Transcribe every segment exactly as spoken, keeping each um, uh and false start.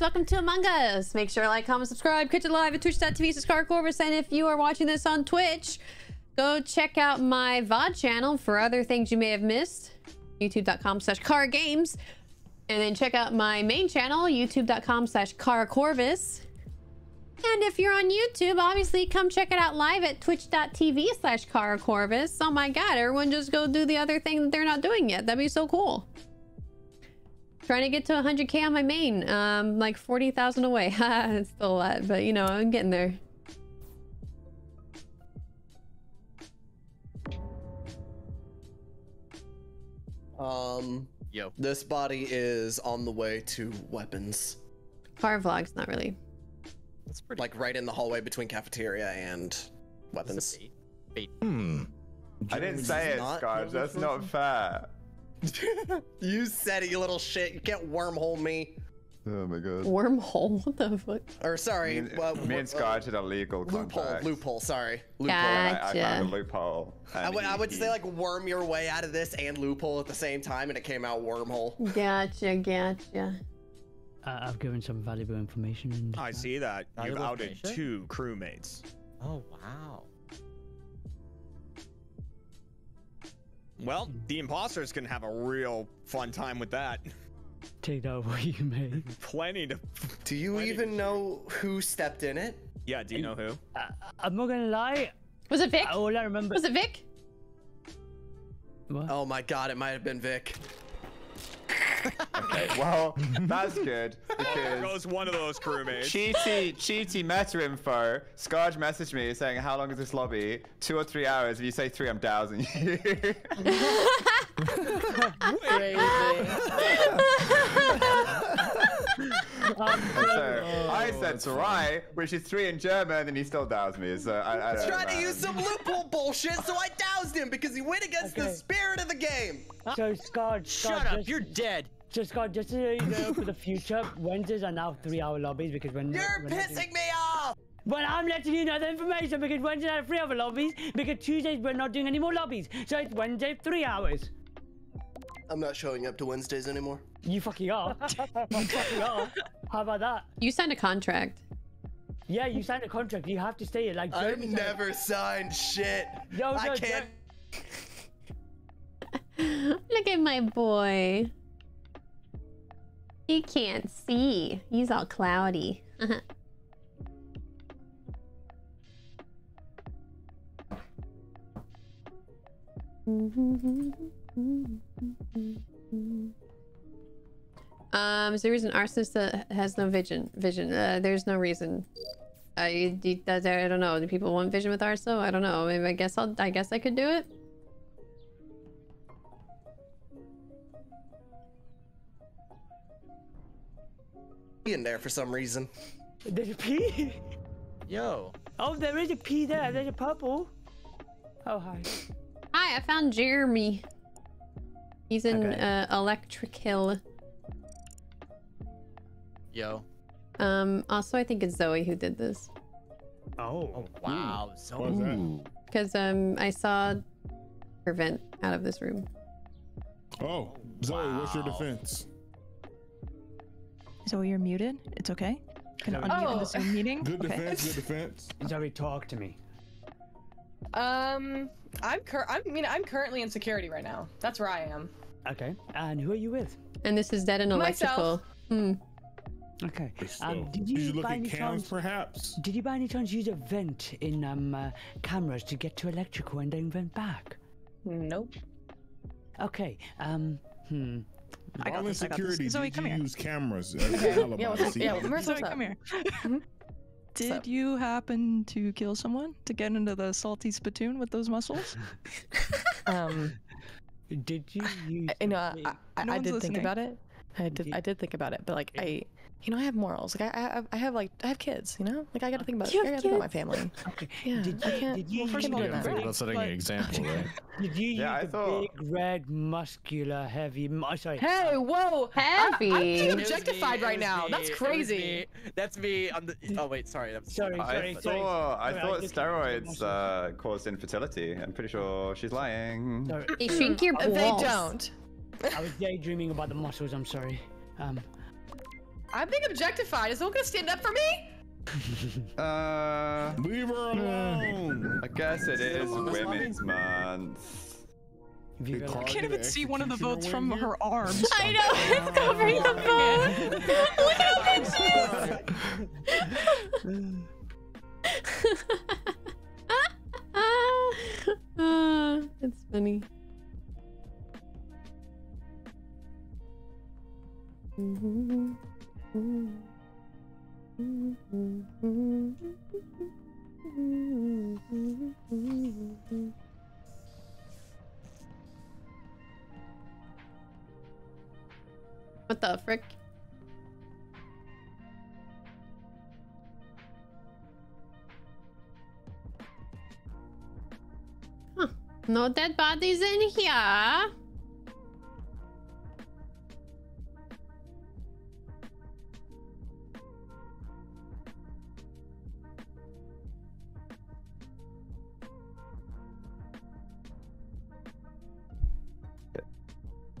Welcome to Among Us. Make sure to like, comment, subscribe. Catch it live at twitch dot t v, carcorvus. And if you are watching this on Twitch, go check out my V O D channel for other things you may have missed. youtube dot com slash cargames. And then check out my main channel, youtube dot com slash carcorvus. And if you're on YouTube, obviously come check it out live at twitch dot t v slash carcorvus. Oh my god, everyone just go do the other thing that they're not doing yet. That'd be so cool. Trying to get to one hundred K on my main. Um, like forty thousand away. It's still a lot, but you know, I'm getting there. Um, Yo. This body is on the way to weapons. Car vlogs, not really. That's pretty. Like right in the hallway between cafeteria and weapons. Bait? Bait. Hmm. I didn't say it, Skadj. That's not fair. You said it, you little shit. You can't wormhole me. Oh my god. Wormhole? What the fuck? Or sorry. Me, uh, me and Skadj had a legal contract. Loophole. Loophole. Sorry. Loophole. Gotcha. I, I found a loophole. I would, I would say like worm your way out of this and loophole at the same time, and it came out wormhole. Gotcha. Gotcha. Uh, I've given some valuable information. In I see that. You've outed information? two crewmates. Oh wow. Well, the imposters can have a real fun time with that. Take that what you made. Plenty to. Do you even know who stepped in it? Yeah, do you know who? Uh, I'm not gonna lie. Was it Vic? All I remember. Was it Vic? What? Oh my god, it might have been Vic. Okay, well, that's good. There goes one of those crewmates. Cheaty, cheaty meta info. Skadj messaged me saying, how long is this lobby? Two or three hours. If you say three, I'm dowsing you. Crazy. um, so, oh, I said try, which is three in German, and he still doused me. So I, I don't tried know, to man. use some loophole bullshit, so I doused him because he went against okay. the spirit of the game. So Skadj, shut up! Just, you're dead. So Skadj, just so you know, for the future, Wednesdays are now three-hour lobbies because when you're when pissing do... me off. Well, I'm letting you know the information because Wednesdays are three-hour lobbies because Tuesdays we're not doing any more lobbies, so it's Wednesday three hours. I'm not showing up to Wednesdays anymore. You fucking are. You fucking are. How about that? You signed a contract. Yeah, you signed a contract. You have to stay here. Like I've never signed shit. No, no, I can't. No. Look at my boy. He can't see. He's all cloudy. Uh-huh. Um, is there a reason arsonist uh, has no vision? Vision? Uh, there's no reason. Uh, you, you, I don't know. Do people want vision with arso? I don't know. I, mean, I guess I'll. I guess I could do it. Pee in there for some reason. There's a pee. Yo. Oh, there is a pee there. There's a purple. Oh hi. Hi, I found Jeremy. He's in okay. uh, Electric Hill. Yo. Um, also, I think it's Zoe who did this. Oh, wow. Mm. Zoe. What was that? Because um, I saw her vent out of this room. Oh, Zoe, wow. What's your defense? Zoe, you're muted. It's okay. Can I unmute in the Zoom meeting? Good okay. defense, good defense. Zoe, talk to me. Um, I'm cur- I mean, I'm currently in security right now. That's where I am. Okay. And who are you with? And this is Dead and Electrical. Mm. Okay. Um, did you, did you look at cams, perhaps? Did you by any chance use a vent in, um, uh, cameras to get to electrical and then vent back? Nope. Okay. Um, hmm. I got this, I got this. Zoe, come here. Use cameras. Yeah, Zoe, come here. Did so. you happen to kill someone to get into the salty spittoon with those muscles? um, did you? Use I, you know, I, I, no I did listening. think about it. I did. I did think about it, but like I, you know, I have morals. Like I, I, I have like I have kids. You know, like I got to think about. You it. I got to think about my family. Okay. Yeah. Did you, I can't. Did you well, first of all, yeah, think about setting like, an example, right? Did you yeah, use I thought... big, red, muscular, heavy? Oh, sorry. Hey, whoa, heavy. I, I'm being objectified me, right now. Me, that's crazy. That's me. I'm the... Oh wait, sorry. That was... sorry, sorry. I sorry. thought I thought I steroids uh, caused infertility. I'm pretty sure she's lying. Sorry. They shrink your balls. They don't. I was daydreaming about the muscles. I'm sorry. Um. I'm being objectified. Is someone gonna stand up for me? uh, Leave her alone. I guess it is Women's Month. I can't even see one of the votes from her arms. I know, it's covering the vote. Look at bitches. uh, it's funny. Mm-hmm. Mm-hmm. Mm-hmm. What the frick? Huh. No dead bodies in here.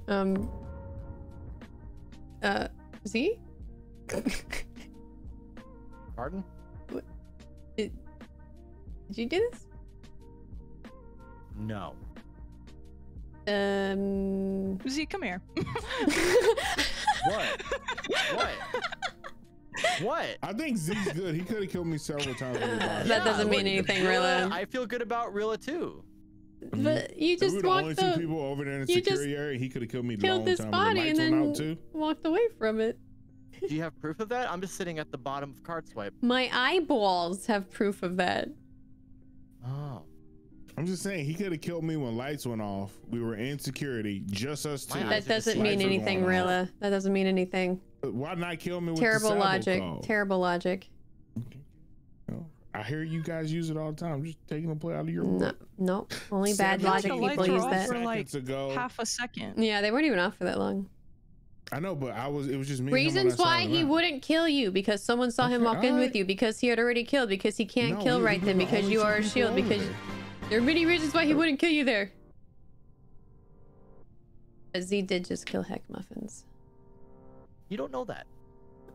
Um... Uh, see? Pardon? What? Did, did you do this? No. Um... Z, come here. What? What? What? I think Z's good. He could have killed me several times. That yeah, doesn't mean anything, Rilla. I feel good about Rilla, too. But you just walked the, people over there in the security area. He could have killed me long time. Killed this body and then walked away from it. Do you have proof of that? I'm just sitting at the bottom of card swipe. My eyeballs have proof of that. Oh. I'm just saying he could have killed me when lights went off. We were in security, just us two. That doesn't mean anything, Rilla. That doesn't mean anything. Why not kill me with the terrible logic? Terrible logic. I hear you guys use it all the time. Just taking a play out of your room. No, nope. Only bad logic people use that. For like ago. half a second. Yeah, they weren't even off for that long. I know, but I was. It was just me. Reasons why he around. wouldn't kill you because someone saw okay, him walk right. in with you because he had already killed because he can't no, kill he right then because you are a shield because there. there are many reasons why he wouldn't kill you there. But Z did just kill Heck Muffins. You don't know that.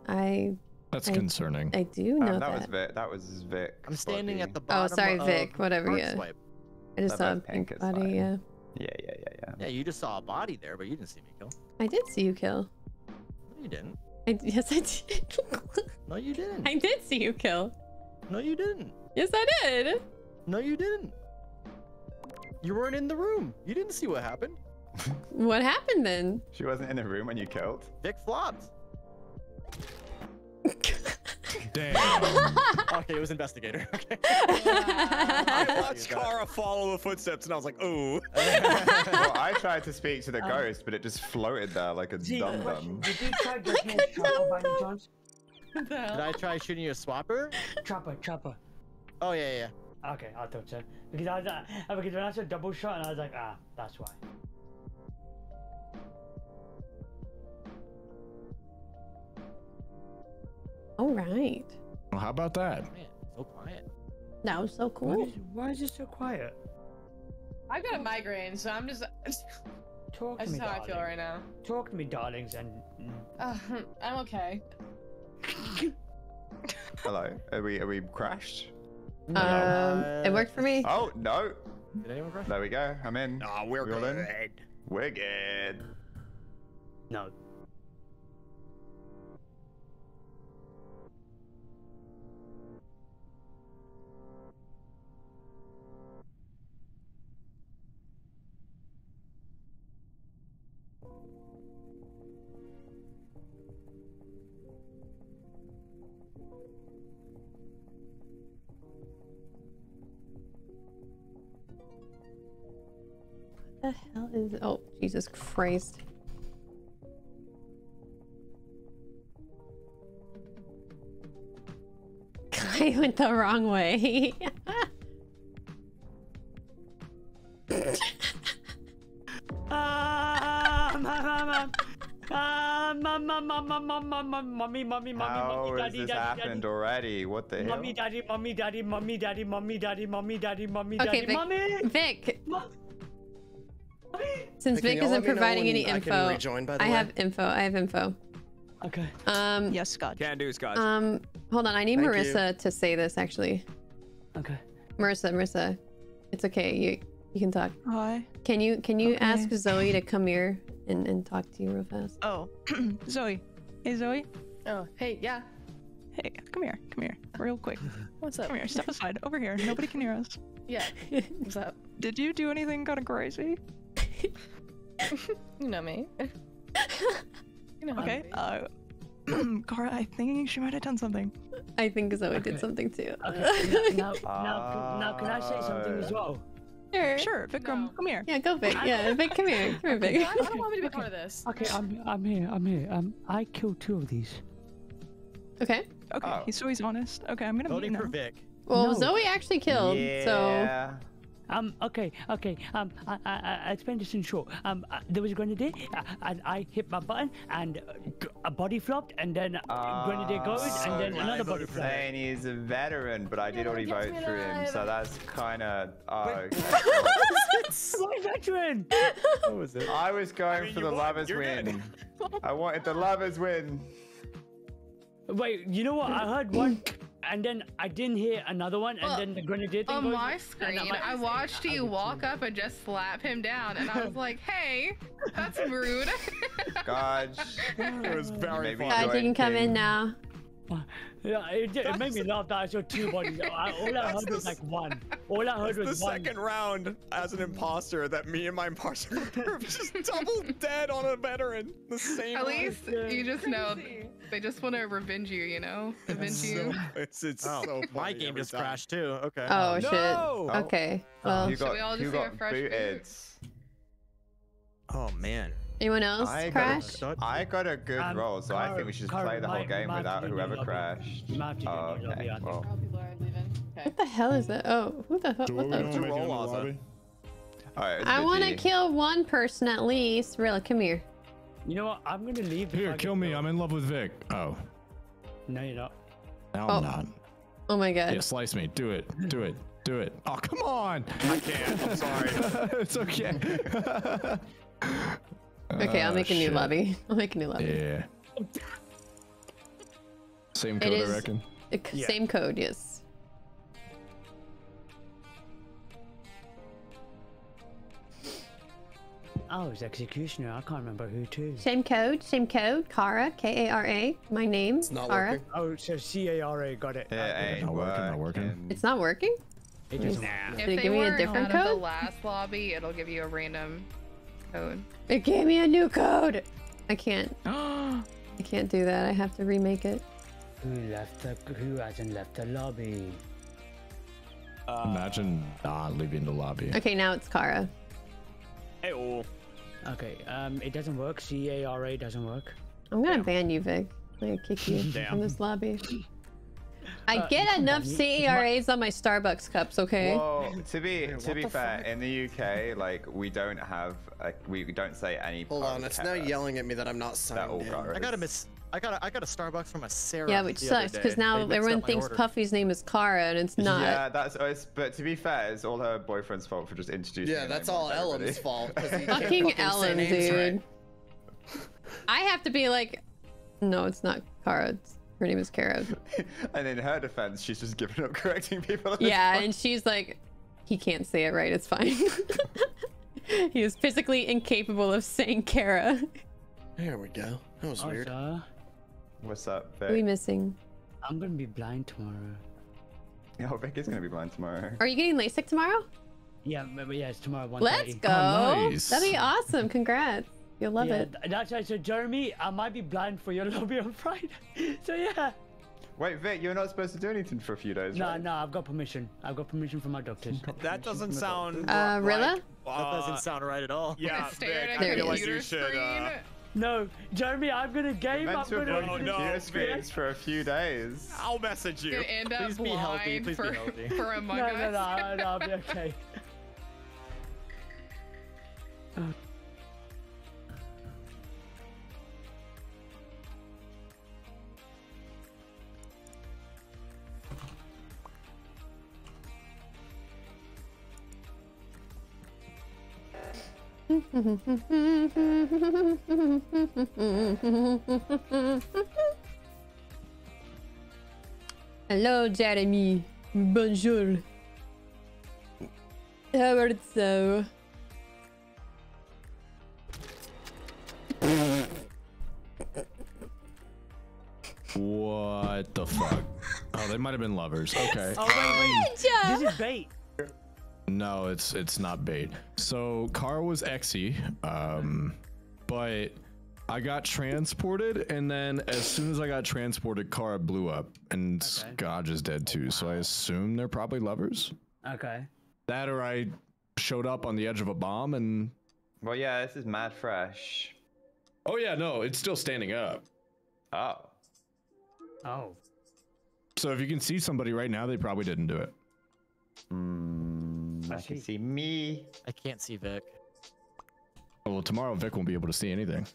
I. That's I, concerning. I do know um, that. That was Vic. That was Vic. I'm standing body. at the bottom. Oh, sorry, Vic. Whatever. Yeah. Swipe. I just that saw a pink body. Fine. Yeah. Yeah, yeah, yeah, yeah. Yeah, you just saw a body there, but you didn't see me kill. I did see you kill. No, you didn't. I, yes, I did. No, you didn't. I did see you kill. No, you didn't. Yes, I did. No, you didn't. You weren't in the room. You didn't see what happened. What happened then? She wasn't in the room when you killed. Vic flopped. Damn. Okay, it was investigator. Okay. I watched Kara follow the footsteps and I was like, ooh. Well, I tried to speak to the um, ghost, but it just floated there like a dum dum. Did you try getting like a chopper by any chance? Did I try shooting you a swapper? Chopper, chopper. Oh yeah, yeah, yeah. Okay, I thought so. Because I was uh, because when I saw double shot and I was like, ah, that's why. All right. Well, how about that? So quiet. That was so cool. Why is, why is it so quiet? I've got a migraine, so I'm just. Talk That's to me, how darling. I feel right now. Talk to me, darlings, and. Uh, I'm okay. Hello. Are we? Are we crashed? Um, uh, it worked for me. Oh no! Did anyone crash? There we go. I'm in. Oh, we're we good. In? We're good. No. The hell is it? Oh, Jesus Christ. I went the wrong way. Mommy, mommy, mommy, mommy, daddy, daddy, happened already. What the hell? Mommy, daddy, mommy, daddy, mommy, daddy, mommy, daddy, mommy, daddy, mommy, daddy, mommy. Vic. Since Vic isn't providing any info, I have info. I have info. Okay. Um. Yes, Scott. Can do, Scott. Um. Hold on, I need Thank Marissa you. to say this actually. Okay. Marissa, Marissa, it's okay. You you can talk. Hi. Can you can you okay. ask Zoe to come here and and talk to you real fast? Oh, Zoe. Hey, Zoe. Oh, hey, yeah. Hey, come here, come here, real quick. What's up? Come here, step aside, over here. Nobody can hear us. Yeah. What's up? Did you do anything kind of crazy? You know me. You know okay. Uh, Cara, I think she might have done something. I think Zoe okay. did something too. Okay. Now, now, now, now, can I say something as well? Sure. Sure, Vikram, no. come here. Yeah, go Vic. Yeah, Vic, come here. Come here, Vic. I don't want me to be okay. part of this. Okay, I'm, I'm here. I'm here. Um, I killed two of these. Okay. Okay. Oh. He's always honest. Okay, I'm gonna voting for Vic. Well, no. Zoe actually killed. Yeah. So. Um, okay, okay, um, I, I, I explained this in short. Um, uh, there was a grenadier, uh, and I hit my button, and a body flopped, and then uh, grenadier goes, so and then another body flopped. Saying he's a veteran, but I did yeah, already vote for him, so that's kind of... Uh, what veteran? What was it? I was going I mean, for the lovers win. I wanted the lovers win. Wait, you know what? I heard one... And then I didn't hear another one, and well, then the grenadier thing on goes, my screen, I watched you walk up and just slap him down, and I was like, "Hey, that's rude." God, it was very funny. God, you can come in now. Yeah, it, it made me laugh that I saw two bodies. I, all I heard was like one. All I heard was one. The second round as an imposter that me and my imposter were just double dead on a veteran. The same. At least you just know. They just want to revenge you, you know? Revenge so, you. It's, it's oh, so my game just time. crashed too. Okay. Oh, no! shit. Okay. Well, you got, should we all just do a fresh boot? Oh, man. Anyone else I crash? Got a, I got a good um, roll, so Cara, I think we should Cara, play the whole my, game my without whoever lobby. crashed. Oh, okay. Well. What the hell is that? Oh, who the hell? What the do roll, Ozza? Alright. I want to kill one person at least. Rilla, come here. You know what? I'm gonna leave. Here, kill me. Go. I'm in love with Vic. Oh. No, you're not. No, I'm oh. not. Oh my god. Yeah, slice me. Do it. Do it. Do it. Oh, come on. I can't. I'm sorry. It's okay. Okay, I'll make oh, a new shit. lobby. I'll make a new lobby. Yeah. Same code, I reckon. Yeah. Same code, yes. Oh, it was Executioner. I can't remember who too. Same code, same code. Cara, K A R A. My name, it's not Cara. Working. Oh, so C A R A, got it. It's not working, not working. It's not working? It just, nah. Did it give me a different code? If they weren't out of the last lobby, it'll give you a random code. It gave me a new code! I can't. I can't do that. I have to remake it. Who left the, who hasn't left the lobby? Uh, Imagine not leaving the lobby. Okay, now it's Cara. Hey, oh. Okay, um, it doesn't work. C A R A doesn't work. I'm gonna Damn. ban you, Vic. I'm gonna kick you from this lobby. I uh, get enough C A R As on my Starbucks cups, okay? Well, to be to be fair, fuck? in the U K, like we don't have, a, we don't say any. Hold on, it's now yelling at me that I'm not signed in. I got a miss. I got a, I got a Starbucks from a Sarah. Yeah, which sucks because now they everyone thinks order. Puffy's name is Cara and it's not. Yeah, that's. It's, but to be fair, it's all her boyfriend's fault for just introducing. Yeah, that's all Ellen's fault. Fucking, fucking Ellen, dude. Right. I have to be like, no, it's not Cara. It's, her name is Cara. And in her defense, she's just giving up correcting people. Yeah, and she's like, he can't say it right. It's fine. He is physically incapable of saying Cara. There we go. That was Ozza. weird. What's up, Vic? What are we missing? I'm gonna be blind tomorrow. Yeah, Vic is gonna be blind tomorrow. Are you getting LASIK tomorrow? Yeah, but yeah, it's tomorrow. one thirty. Let's go. Oh, nice. That'd be awesome. Congrats. You'll love yeah, it. That's right. So, Jeremy, I might be blind for your lobby on Friday. So yeah. Wait, Vic, you're not supposed to do anything for a few days. No, right? no, I've got permission. I've got permission from my doctors. That doesn't sound. Uh, Rilla? Like, uh, that doesn't sound right at all. Yeah, Vic, I feel like you should. Uh, No, Jeremy, I'm gonna game up with no, no, screens for a few days. I'll message you. End up Please be healthy. Please for, be healthy. For Among Us. No, no, no, no, I'll be okay. Oh. Hello, Jeremy. Bonjour. How are you? What the fuck? Oh, they might have been lovers. Okay. Oh, wait, wait. This is bait. No, it's it's not bait. So car was exy, um, but I got transported, and then as soon as I got transported, car blew up, and okay. Skadj is dead too. Oh, wow. So I assume they're probably lovers. Okay. That or I showed up on the edge of a bomb and. Well, yeah, this is mad fresh. Oh yeah, no, it's still standing up. Oh. Oh. So if you can see somebody right now, they probably didn't do it. Mm, I can see me. I can't see Vic. Oh, well, tomorrow Vic won't be able to see anything.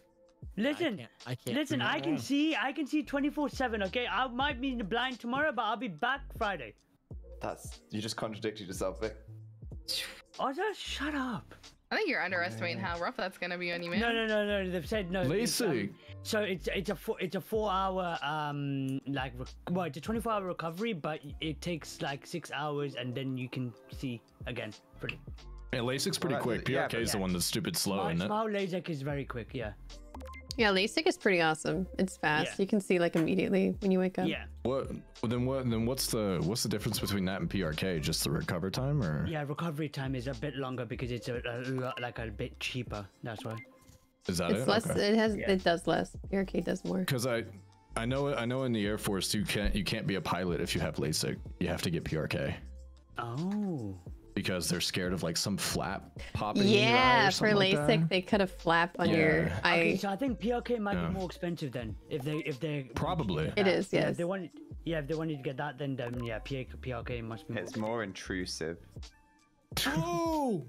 Listen, I can't, I can't listen, I can see, I can see twenty-four seven. Okay, I might be blind tomorrow, but I'll be back Friday. That's you just contradicted yourself, Vic. Ozza, shut up. I think you're underestimating how rough that's gonna be on you, man. No, no, no, no. They've said no. LASIK. Um, so it's it's a four, it's a four-hour um like well it's a twenty-four hour recovery, but it takes like six hours and then you can see again. Pretty. Yeah, LASIK's pretty right, quick. P R K yeah, is yeah. the one that's stupid slow, small, isn't it? Small LASIK is very quick. Yeah. Yeah, LASIK is pretty awesome. It's fast. Yeah. You can see like immediately when you wake up. Yeah. What? Well, then what? Then what's the what's the difference between that and P R K? Just the recovery time, or? Yeah, recovery time is a bit longer because it's a, a like a bit cheaper. That's why. Is that it's it? Less. Okay. It has. Yeah. It does less. P R K does more. Because I, I know. I know. In the Air Force, you can't. You can't be a pilot if you have LASIK. You have to get P R K. Oh. Because they're scared of like some flap popping. Yeah, in your eye or for LASIK, like they cut a flap on yeah. your eye. Okay, so I think P R K might yeah. be more expensive then. If they, if they probably it is. Yes. Yeah, if they wanted, yeah, if they wanted to get that, then then yeah, P R K must be. More it's more intrusive. Oh.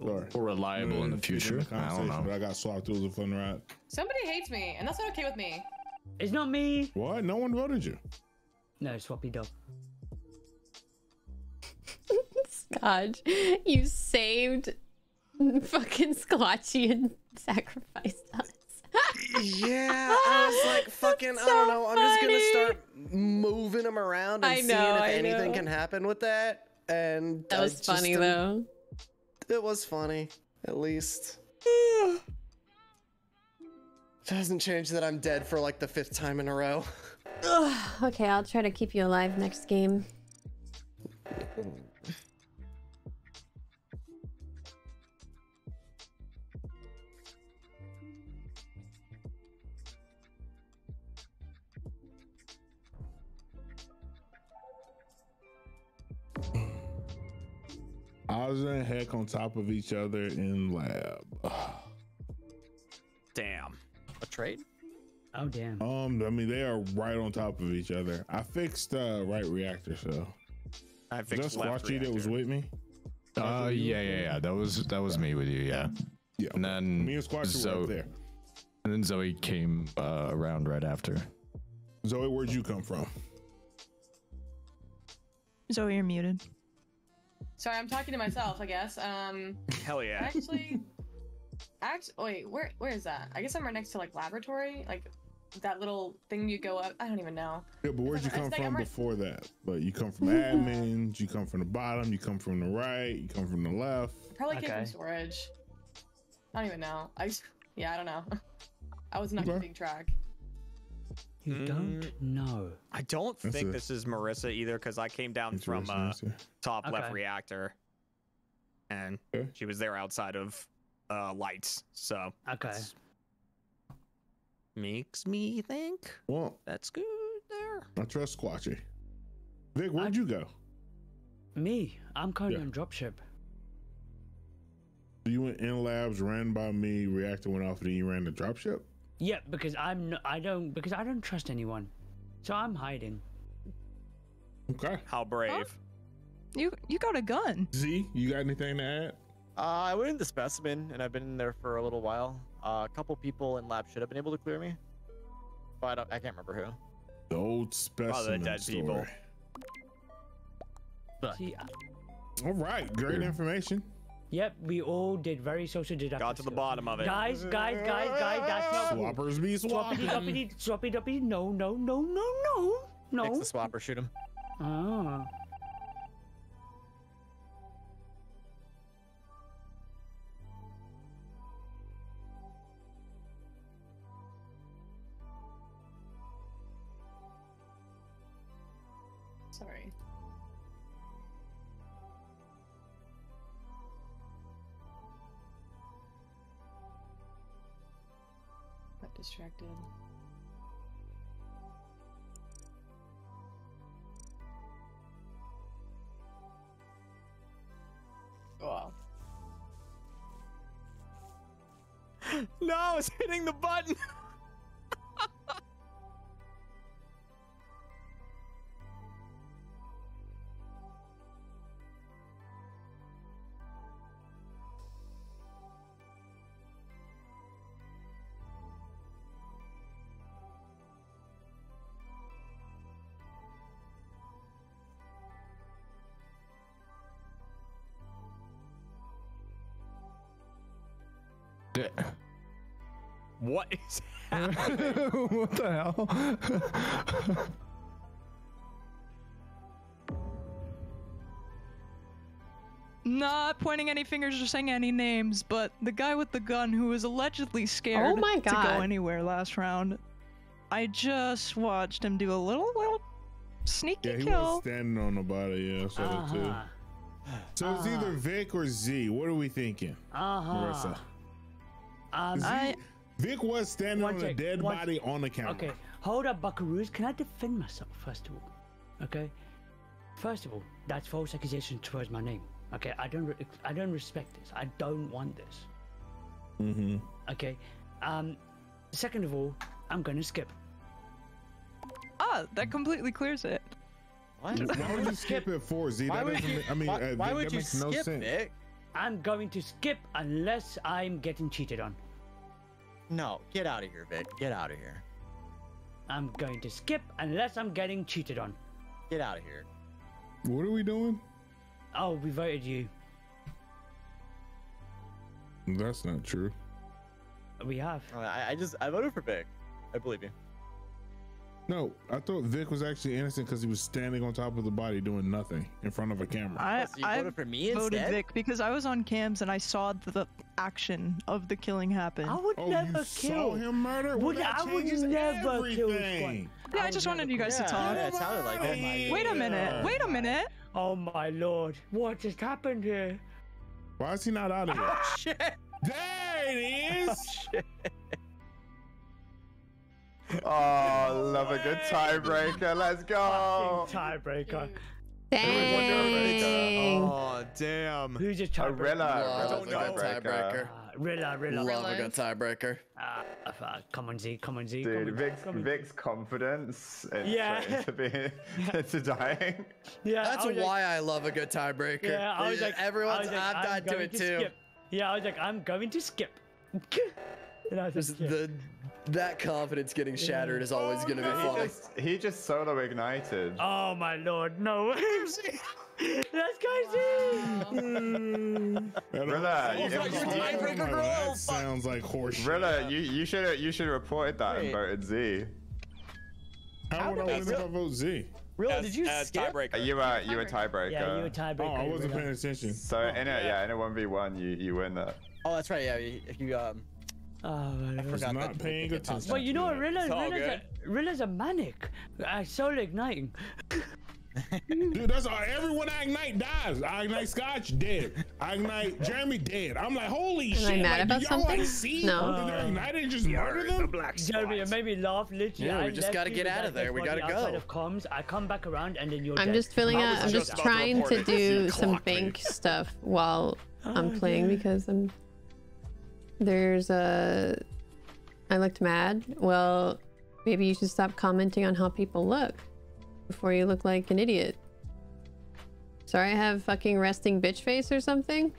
Or reliable mm, in the future. I don't know. But I got swapped through the fun ride. Somebody hates me, and that's not okay with me. It's not me. What? No one voted you. No, swappy dog. Skadj, you saved fucking Squatchy and sacrificed us. Yeah, I was like, fucking, so I don't know. Funny. I'm just gonna start moving them around and know, seeing if I anything know. Can happen with that. And that was I funny just, though. It was funny, at least. It doesn't change that I'm dead for like the fifth time in a row. Okay, I'll try to keep you alive next game. Ozza and Heck on top of each other in lab. Damn. A trade? Oh damn. Um, I mean they are right on top of each other. I fixed uh right reactor, so I fixed left reactor. That was with me. Uh yeah, yeah, yeah. That was that was me with you, yeah. Yeah. And then me and Squatchy were up there. And then Zoe came uh, around right after. Zoe, where'd you come from? Zoe, you're muted. Sorry, I'm talking to myself, I guess. Um, Hell yeah. Actually, actually, wait, where, where is that? I guess I'm right next to like laboratory, like that little thing you go up. I don't even know. Yeah, but where'd you come from right... before that? But you come from admins, you come from the bottom, you come from the right, you come from the left. Probably came okay. from storage. I don't even know. I just, yeah, I don't know. I was not okay. keeping track. You mm. don't know. I don't That's think it. This is Marissa either, because I came down That's from uh, top okay. left reactor, and okay. she was there outside of uh, lights. So okay, makes me think. Well, that's good there. I trust Squatchy. Vic, where'd I, you go? Me, I'm currently yeah. on dropship. So you went in labs, ran by me, reactor went off, and then you ran the dropship. Yeah, because I'm no, I don't because I don't trust anyone, so I'm hiding. Okay. How brave. Huh? You you got a gun. Z, you got anything to add? Uh, I went in the specimen, and I've been in there for a little while. Uh, a couple people in lab should have been able to clear me, but I, don't, I can't remember who. The old specimen. Oh, the dead story. People. But. All right, great information. Yep, we all did very social deduction. Got to the bottom of it. Guys, guys, guys, guys, that's not cool. Swappers be swapping. Swappity, swappity, swappity, no, no, no, no, no, no. Fix the swapper, shoot him. Ah. Sorry. Got distracted. Wow. No, it's hitting the button. What is happening? What the hell? Not pointing any fingers or saying any names, but the guy with the gun who was allegedly scared oh my God. to go anywhere last round, I just watched him do a little, little sneaky yeah, he kill. He was standing on the body, yeah, I saw uh-huh. it too. So uh-huh. it's either Vic or Z. What are we thinking? Uh-huh. Marissa? Um, Z, I, Vic was standing on a dead one, body on the counter. Okay, hold up, buckaroos. Can I defend myself, first of all? Okay? First of all, that's false accusation towards my name. Okay, I don't, re I don't respect this. I don't want this. Mm-hmm. Okay, um, second of all, I'm gonna skip. Ah, that completely clears it. What? Why would you skip it for, Z? Why that would you, I mean, why, uh, why would that you makes skip no sense. It? I'm going to skip unless I'm getting cheated on. No, get out of here, Vic. Get out of here. I'm going to skip unless I'm getting cheated on. Get out of here. What are we doing? Oh, we voted you. That's not true. We have. I, I just, I voted for Vic. I believe you. No, I thought Vic was actually innocent because he was standing on top of the body doing nothing in front of a camera. I, so you I voted for me voted instead? Vic because I was on cams and I saw the action of the killing happen. I would oh, never you kill. Saw him murder? Would, well, I would never everything. kill. Yeah, I, I just wanted you guys yeah, to talk. Yeah, it sounded like that. Wait a minute. Wait a minute. Oh my Lord. What just happened here? Why is he not out of here? Oh, shit. There it is. Oh, shit. Oh, love a good tiebreaker. Let's go. Tiebreaker. Dang. Oh, damn. Who's your tiebreaker? Rilla. Tiebreaker. Rilla, Rilla. Love a good tiebreaker. Uh, uh, come on, Z. Come on, Z. Dude, on, Vic's, on, Vic's confidence is yeah. to be to dying. Yeah, that's I why like, I love a good tiebreaker. Yeah, I was like, everyone's like, I've died to it to too. Skip. Yeah, I was like, I'm going to skip. And I was just like, the. That confidence getting shattered is always oh, gonna no, be funny. He just, he just solo ignited. Oh my Lord, no way. Let's go, Z. Rilla, that sounds like horseshit. Rilla, you you should you should reported that Wait. and voted Z. How would I win if I vote Z? Rilla, did you uh, skip? Uh, you were uh, you were tiebreaker. Yeah, you were tiebreaker. Oh, I wasn't paying attention. So oh, in a yeah. yeah in a one v one you you win that. Oh, that's right. Yeah, you, you um. Oh, I forgot not paying attention. Well, you know what, Rilla's, Rilla's, a, Rilla's a manic. I solo igniting. Dude, that's all. Everyone I ignite dies. I ignite Skadj dead. I ignite Jeremy dead. I'm like, holy shit. Am I mad like, about something? Like, see no. Uh, ignited and just murder them? The Jeremy, it made me laugh, literally. Yeah, we just gotta get out of there. We gotta go. Of comms. I come back around and then you're I'm dead. just filling out. I'm just, just trying to, to do some bank stuff while oh, I'm playing God. because I'm... There's a, I looked mad. Well, maybe you should stop commenting on how people look before you look like an idiot. Sorry, I have fucking resting bitch face or something.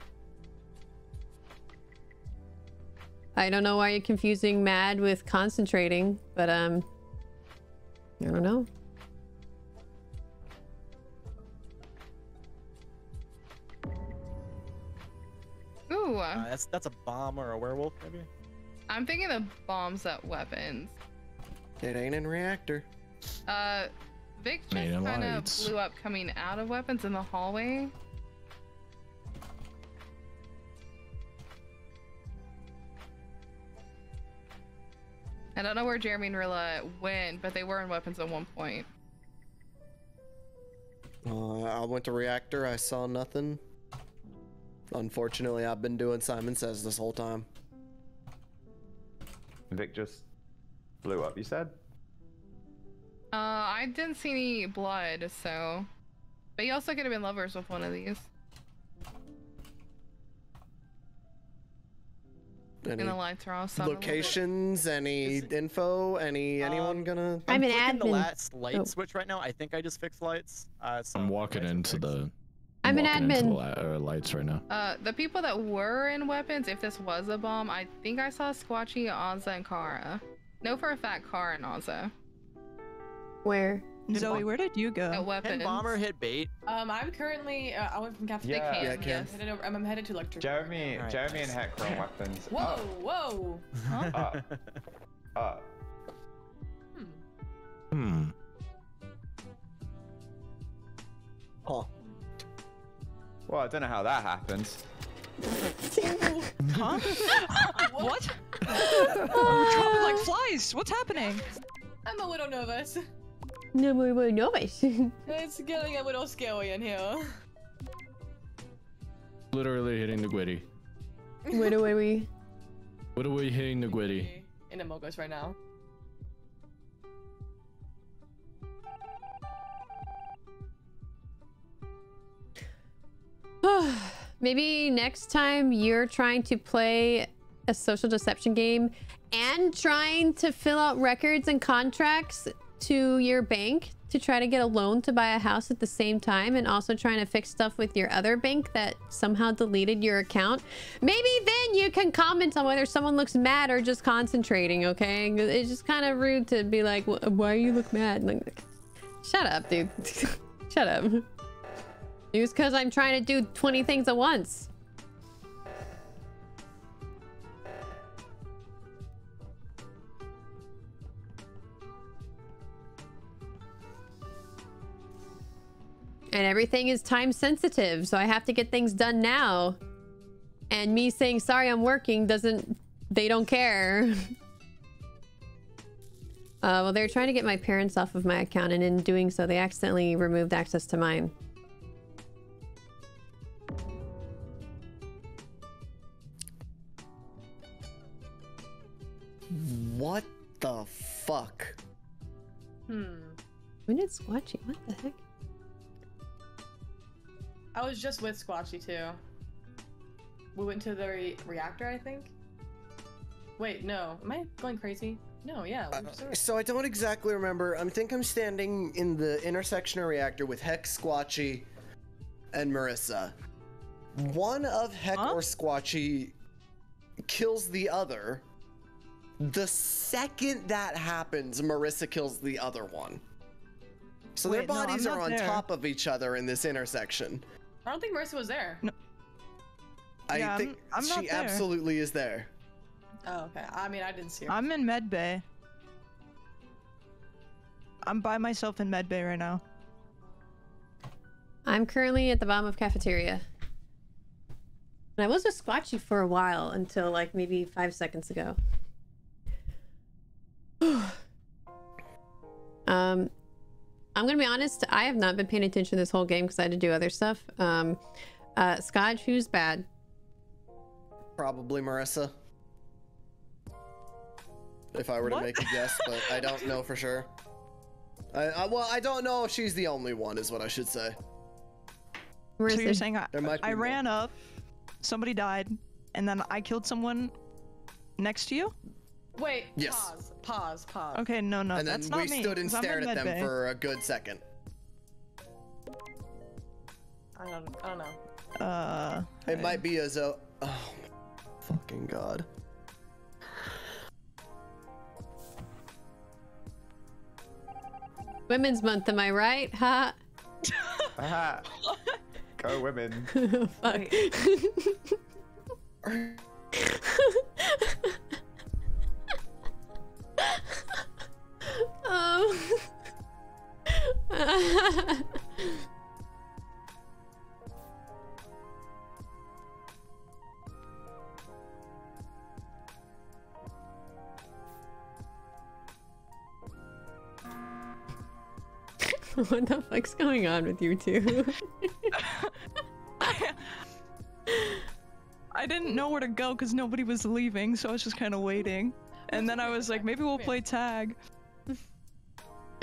I don't know why you're confusing mad with concentrating, but um, I don't know. Uh, that's that's a bomb or a werewolf, maybe. I'm thinking the bombs at weapons. It ain't in reactor. Uh, Vic just kind of blew up coming out of weapons in the hallway. I don't know where Jeremy and Rilla went, but they were in weapons at one point. Uh, I went to reactor. I saw nothing. Unfortunately, I've been doing Simon Says this whole time. Vic just blew up, you said? Uh, I didn't see any blood, so... But you also could have been lovers with one of these. Any the lights are off, locations, any it... info, any um, anyone gonna... I'm, I'm an admin. The last light oh. switch right now. I think I just fixed lights. Uh, so I'm walking into fixed. the... I'm an admin. Li uh, lights right now. Uh, the people that were in weapons, if this was a bomb, I think I saw Squatchy, Ozza, and Kara. No, for a fact, Kara and Ozza. Where? Zoe, where did you go? At weapons. Hit bomber, hit bait. Um, I'm currently. Uh, I went from Captain. Yeah, Camp. yeah, Camp. Yes. I'm headed over, I'm headed to electric. Jeremy, right. Jeremy, and Heck are on weapons. Whoa, up. whoa. Huh? Up. Up. Hmm. Hmm. Oh. Well, I don't know how that happens. Huh? What? We're traveling like flies. What's happening? I'm a little nervous. No, we were nervous. It's getting a little scary in here. Literally hitting the gritty. Where are we? What are we hitting the gritty? In Among Us right now. Maybe next time you're trying to play a social deception game and trying to fill out records and contracts to your bank to try to get a loan to buy a house at the same time, and also trying to fix stuff with your other bank that somehow deleted your account. Maybe then you can comment on whether someone looks mad or just concentrating, okay? It's just kind of rude to be like, why you look mad? Like, shut up, dude. Shut up. It's because I'm trying to do twenty things at once. And everything is time sensitive, so I have to get things done now. And me saying, sorry, I'm working doesn't... They don't care. uh, well, they were trying to get my parents off of my account, and in doing so, they accidentally removed access to mine. What the fuck? Hmm. When did Squatchy? What the heck? I was just with Squatchy too. We went to the re reactor, I think. Wait, no. Am I going crazy? No, yeah. Uh, so I don't exactly remember. I think I'm standing in the intersection of reactor with Heck, Squatchy, and Marissa. One of Heck huh? or Squatchy kills the other. The second that happens, Marissa kills the other one. So Wait, their bodies no, are on there. top of each other in this intersection. I don't think Marissa was there. No. I yeah, think I'm, I'm she absolutely is there. Oh, okay. I mean, I didn't see her. I'm in med bay. I'm by myself in med bay right now. I'm currently at the bottom of cafeteria. And I was with Squatchy for a while until like maybe five seconds ago. um, I'm gonna be honest, I have not been paying attention this whole game because I had to do other stuff. Um, uh, Skadj, who's bad? Probably Marissa. If I were what? to make a guess, but I don't know for sure. I, I, well, I don't know if she's the only one, is what I should say. Marissa. So you're saying I, I ran more. up, somebody died, and then I killed someone next to you? Wait, yes. pause, pause, pause. Okay, no, no, and that's not me. And then we stood and stared at them for a good second. I don't, I don't know. Uh, it I... might be a zo- Oh, fucking god. Women's month, am I right? Ha. Huh? Go women. Fuck. um. What the fuck's going on with you two? I, I didn't know where to go because nobody was leaving, so I was just kind of waiting. And then I was like, maybe we'll play tag.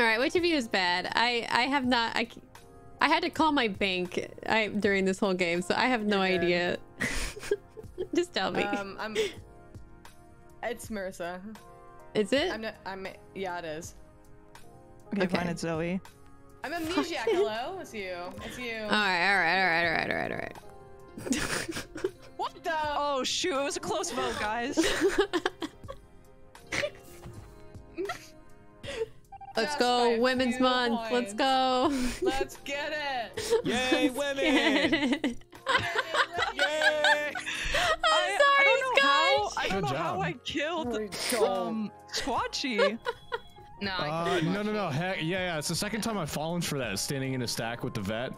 Alright, which of you is bad? I, I have not... I, I had to call my bank I, during this whole game, so I have no You're idea. Just tell me. Um, I'm... It's Marissa. Is it? I'm not, I'm, yeah, it is. Okay, okay, fine, it's Zoe. I'm amnesiac, hello? It's you. It's you. Alright, alright, alright, alright, alright, alright. What the? Oh, shoot, it was a close vote, guys. Let's Just go, Women's Month. Points. Let's go. Let's get it. Yay, Let's women. It. Yay, Yay. I'm I, sorry, Skadj. I don't know, how I, don't know how I killed um, Squatchy. No, uh, no, no, no, heck, yeah, yeah, it's the second time I've fallen for that, standing in a stack with the vet.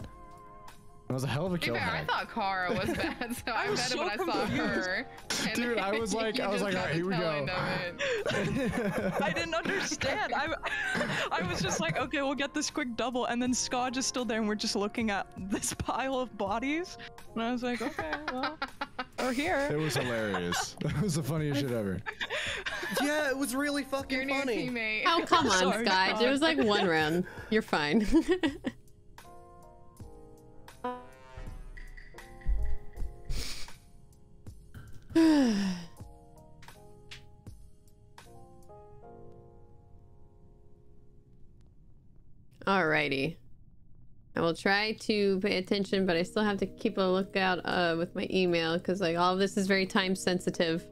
That was a hell of a kill. Fair, I thought Kara was bad, so I, I bet so when confused. I saw her. Dude, I was like, I was like, all right, here we go. I didn't understand. I, I was just like, okay, we'll get this quick double, and then Skadj is still there, and we're just looking at this pile of bodies, and I was like, okay, well, we're here. It was hilarious. That was the funniest shit ever. Yeah, it was really fucking Your funny. New teammate. Oh, come on, Sorry, Skadj. It was like one round. You're fine. Alrighty. I will try to pay attention, but I still have to keep a lookout uh, with my email because like all of this is very time sensitive.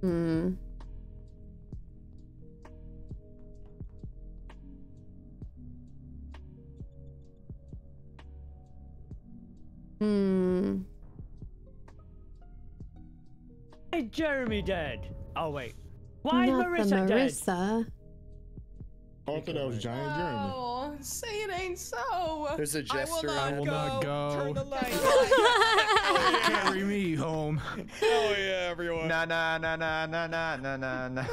Hmm. Hmm. Why is Jeremy dead? Oh wait. Why Not Marissa, the Marissa dead? I thought that was Giant no, Jeremy. Oh, say it ain't so. There's a gesture. I will not go. Turn the light. Oh, yeah. Carry me home. Oh yeah, everyone. Nah, nah, nah, nah, nah, nah, nah, nah.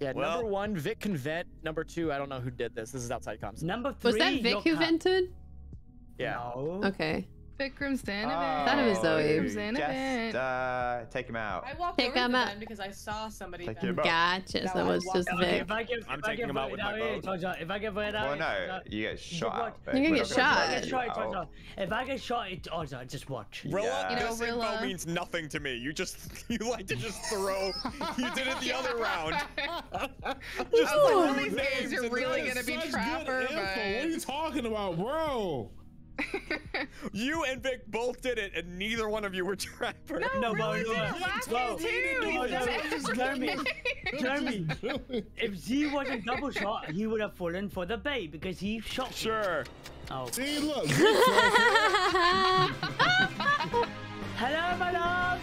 Yeah. Well, number one, Vic can vent. Number two, I don't know who did this. This is outside comms. Number three. Was that Vic who vented? Yeah. No. Okay. Vikram's Xanabin. Oh, that was Zoe. Just, uh, take him out. I walked take over him to out. because I saw somebody. Gotcha. So it was just Vic. I'm taking him out with my boat. If I get voted out, well, no, you get shot. You can get shot. If I get shot, it's Ozza. Just watch. Rilla, this info means nothing to me. You just, you like to just throw. You did it the other round. Just one of these days, you're really gonna be Trapper. What are you talking about, bro? You and Vic both did it, and neither one of you were Trapper. No, no really did it last game too. Jeremy, Jeremy, if Z wasn't double shot, he would have fallen for the bait because he shot. Sure. Oh. See, look. Hello, my love.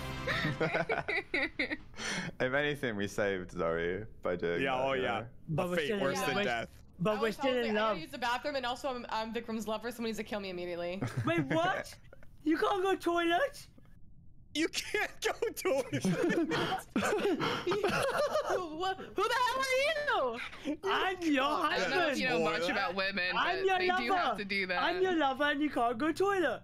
If anything, we saved Zoe by doing. Yeah. That, oh, yeah. But fate worse than death. But we're still in love. I use the bathroom, and also I'm, I'm Vikram's lover. Someone needs to kill me immediately. Wait, what? You can't go toilet? You can't go toilet. Who, who the hell are you? I'm your husband. I don't know if you know much about women, I'm but your they lover. do have to do that. I'm your lover, and you can't go toilet.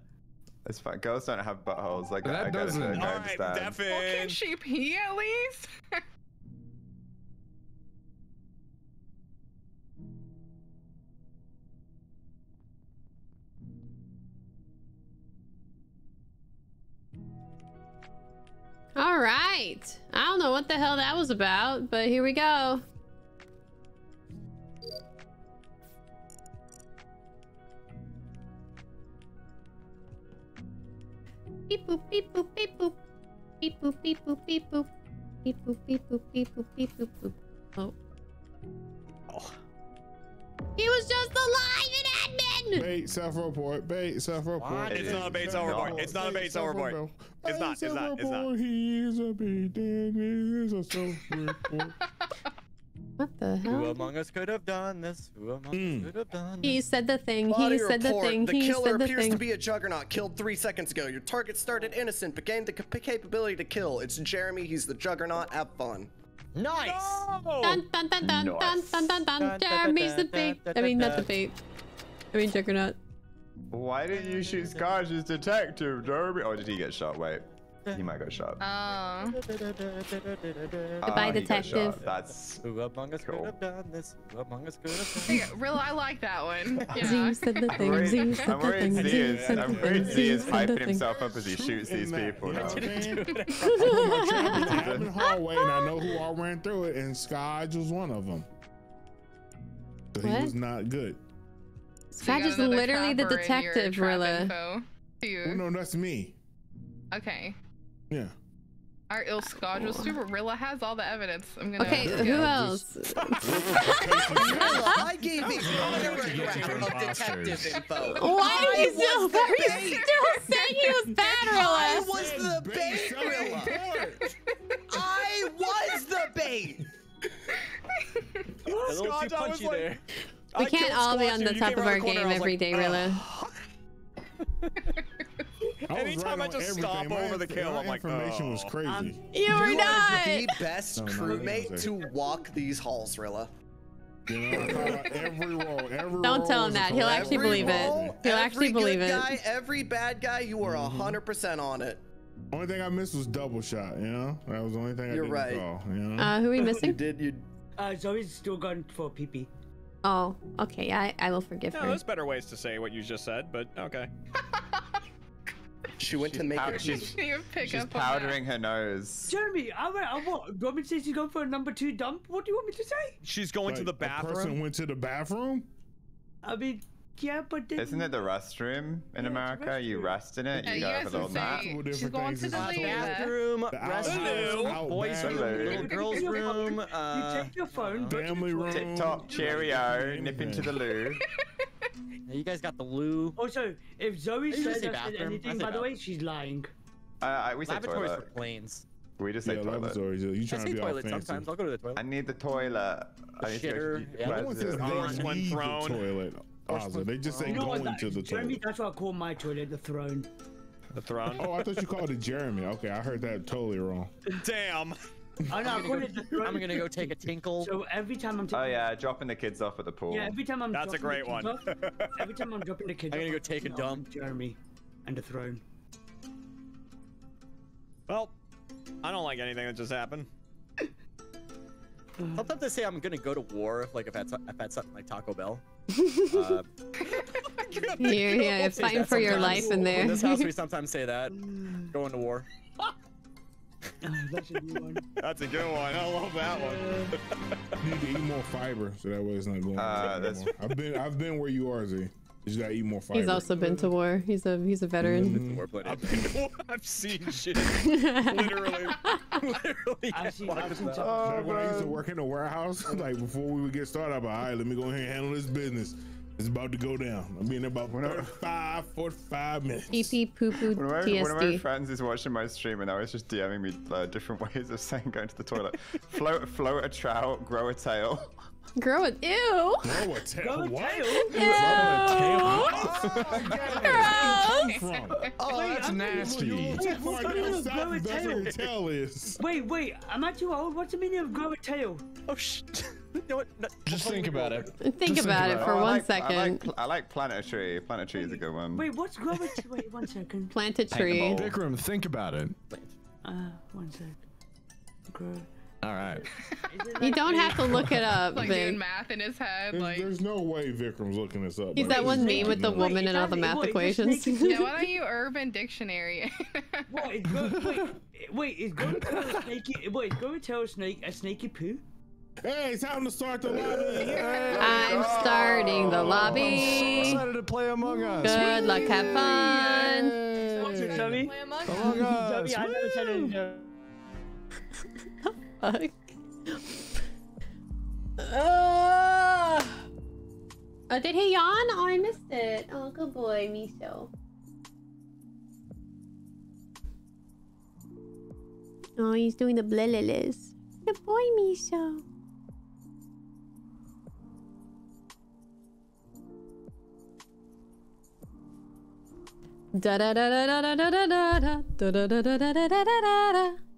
It's fine. Girls don't have buttholes. Like that I doesn't. All right, Defin. Well, can she pee at least? All right. I don't know what the hell that was about, but here we go. Beep boop, beep boop, beep boop. Beep boop, beep boop, beep boop. Beep boop, beep boop, beep boop, beep boop, beep boop. Oh. Oh. He was just alive and admin! Bait, self-report. Bait, self-report. It's not a bait, self-report. It's not a bait, self-report. It's not, it's not, it's not. He is a bait and he is a self-report. What the hell? Who among us could have done this? Who among mm. us could have done this? He said the thing. Body he report. said the thing. The he killer said the appears thing. to be a juggernaut. Killed three seconds ago. Your target started innocent, but gained the capability to kill. It's Jeremy. He's the juggernaut. Have fun. Nice. No! Dun, dun, dun, dun, nice. Dun, dun, dun, dun, dun. Jeremy's the bait. I mean, not the bait. I mean, juggernaut. Why didn't you shoot Skadj as detective, Jeremy? Oh, did he get shot? Wait. He might go shot. Oh. Goodbye, uh, detective. That's Who among us cool. could have done this? Who among us could have done this? Rilla, I like that one. Yeah. Z said the thing. Z said the thing. Z said the thing. I'm worried Z is hyping himself up as he shoots these people now. I'm in the hallway and I know who all ran through it, and Skadj was one of them. So he was not good. Skadj is literally the detective, Rilla. Oh, no, that's me. Okay. Yeah. Our ill Skadj was super. Rilla has all the evidence. I'm gonna. Okay, yeah, who else? I gave a photograph of detective info. Why are you still saying he was bad, Rilla? I was the bait, Rilla. I was the bait. Skadj, I was like, we can't all be on the top of our game every day, Rilla. I Anytime I just stop my over the kill, I'm like, information oh. was crazy. Um, you were you not are the best no, crewmate to walk these halls, Rilla. You know, every role, every Don't role tell him that. He'll actually every believe role, it. He'll actually believe it. Guy, every bad guy, you were a hundred percent on it. Only thing I missed was double shot. You know, that was the only thing I You're didn't right. call. You know? Uh, who are we missing? you did you? Uh, Zoe's still gone for P P. Oh, okay. I I will forgive no, her. There's better ways to say what you just said, but okay. She went she's to make her. She's, she's powdering her nose. Jeremy, I went. I what? Robin says she's going for a number two dump. What do you want me to say? She's going like, to the bathroom. The person went to the bathroom. I mean, yeah, but then... isn't it the restroom in yeah, America? Restroom. You rest in it. Yeah, you go for the old nap. She's going to the bathroom, restroom, boys' room, little girls' room. Uh, you check your phone. Family room. TikTok, Cheerio, nip into the loo. You guys got the loo. Also, if Zoe says anything, by the way, she's lying. Uh, I, we say Laboratories toilet. for planes. We just say yeah, toilet. You trying I say to be toilet sometimes. I'll go to the toilet. I need the toilet. The I need shitter. To yeah. No one says they one need throne. the toilet. Ozza, they just say you know going that, to the Jeremy, toilet. That's what I call my toilet, the throne. The throne? Oh, I thought you called it Jeremy. Okay, I heard that totally wrong. Damn. I know, I'm, gonna go, I'm gonna go take a tinkle. So every time I'm taking oh yeah, dropping the kids off at the pool. Yeah, every time I'm that's a great one. Off, every time I'm dropping the kids off, I'm gonna go take a dump. Jeremy, and a throne. Well, I don't like anything that just happened. Sometimes I say I'm gonna go to war if like if that's if that's something like Taco Bell. uh, You're yeah, fighting for your life in there. In this house, we sometimes say that going to war. Oh, that's, a new one. That's a good one. I love that one. You need to eat more fiber so that way it's not going. Uh, that's... I've been I've been where you are, Z. You just gotta eat more fiber. He's also been to war. He's a he's a veteran. Mm-hmm. I've, been to I've, been to war. I've seen shit. Literally. Literally. I've seen, I've seen oh, when I used to work in a warehouse, like before we would get started, I'd be like, all right, let me go ahead and handle this business. It's about to go down. I'll be in about thirty-five, forty-five minutes. Pee pee poo poo one of, my, one of my friends is watching my stream and I was just DMing me uh, different ways of saying going to the toilet. Float, float a trout, grow a tail. Grow a ew. Grow a tail. Grow a tail. Ew. Oh, gross. Oh, that's nasty. Wait, wait. Am I too old? What's the meaning of grow a tail? Oh shit. No, no, just think about it. Think just about think it about for it. one I like, second. I like, I like planetary. Planetary is a good one. Wait, what's growing? Wait, one second. Plant a tree. Vikram, think about it. Uh, one second. Grow. All right. Like you don't have to look it up. Like doing math in his head. Like there's, there's no way Vikram's looking this up. He's like, that one meme with the woman wait, and all the math wait, equations. Yeah, why don't you Urban Dictionary? What, is go, wait, wait, is going to tell a snaky? Wait, is going to tell a snake a snaky poo? Hey, it's time to start the lobby. Hey, I'm oh, starting the lobby. I'm excited to play Among Us. Good Whee! luck, have fun. Yeah. What's it, Zoe? Among Us. Zoe, I never said it. Fuck. Uh, oh, did he yawn? Oh, I missed it. Oh, good boy, Miso. Oh, he's doing the bleleles. Good boy, Miso. Da da da da da da da da da da da da da da da da da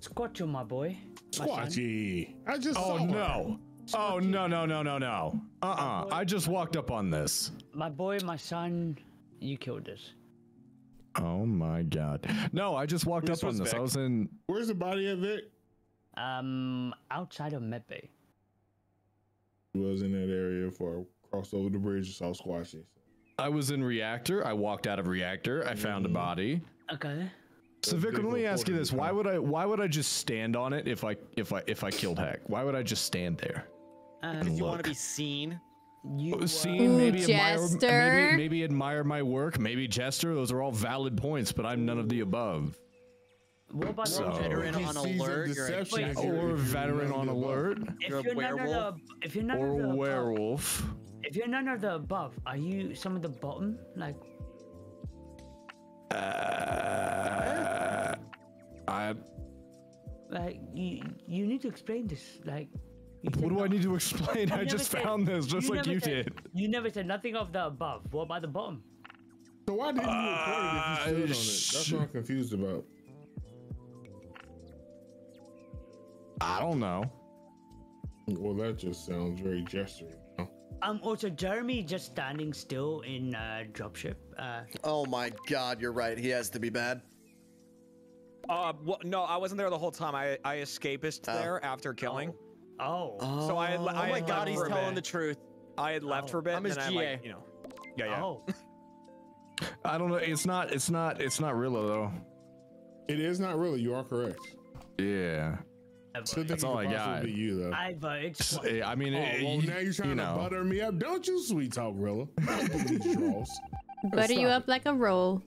Squatchy, my boy. Squatchy. I just oh, saw no. Squatchy. Oh, no, no, no, no, no. Uh-uh. I just walked up on this. My boy, my son, you killed this. Oh, my God. No, I just walked Where's up on this. Back? I was in... Where's the body of it? Um, outside of Medbay. He was in that area for crossed over the bridge and saw Squatchy. I was in Reactor. I walked out of Reactor. I found mm-hmm. a body. Okay. So Vikram, let me ask you this: Why would I? Why would I just stand on it if I if I if I killed Hack? Why would I just stand there? Uh, because you want to be seen. You seen, maybe Jester. Admire, maybe, maybe admire my work. Maybe Jester. Those are all valid points, but I'm none of the above. What about so, a veteran on alert? Deception. You're a, or a veteran on alert? If you're, you're a werewolf. The, if you're none or the werewolf. Above, if you're none of the above, are you some of the bottom? Like. Uh, I. Like you, you need to explain this. Like. What do no. I need to explain? I just said, found this, just you like you said, did. You never said nothing of the above. What about the bottom? So why didn't you report it if you stood uh, on it? That's what I'm confused about. I don't know. Well, that just sounds very gesturing. Um, also, Jeremy just standing still in uh, dropship. Uh, oh my God, you're right. He has to be bad. Uh, well, no, I wasn't there the whole time. I I escapist oh. there after killing. Oh. oh. So I had, I oh my had God, he's telling the truth. I had left oh. for a bit. I'm his G A. Like, you know. Yeah, yeah. Oh. I don't know. It's not. It's not. It's not Rilla though. It is not Rilla. You are correct. Yeah. So that's all I got. You, though. I, I mean, oh, it, well, now you're trying you know. to butter me up, don't you, sweet talk, Rilla? Butter you up like a roll.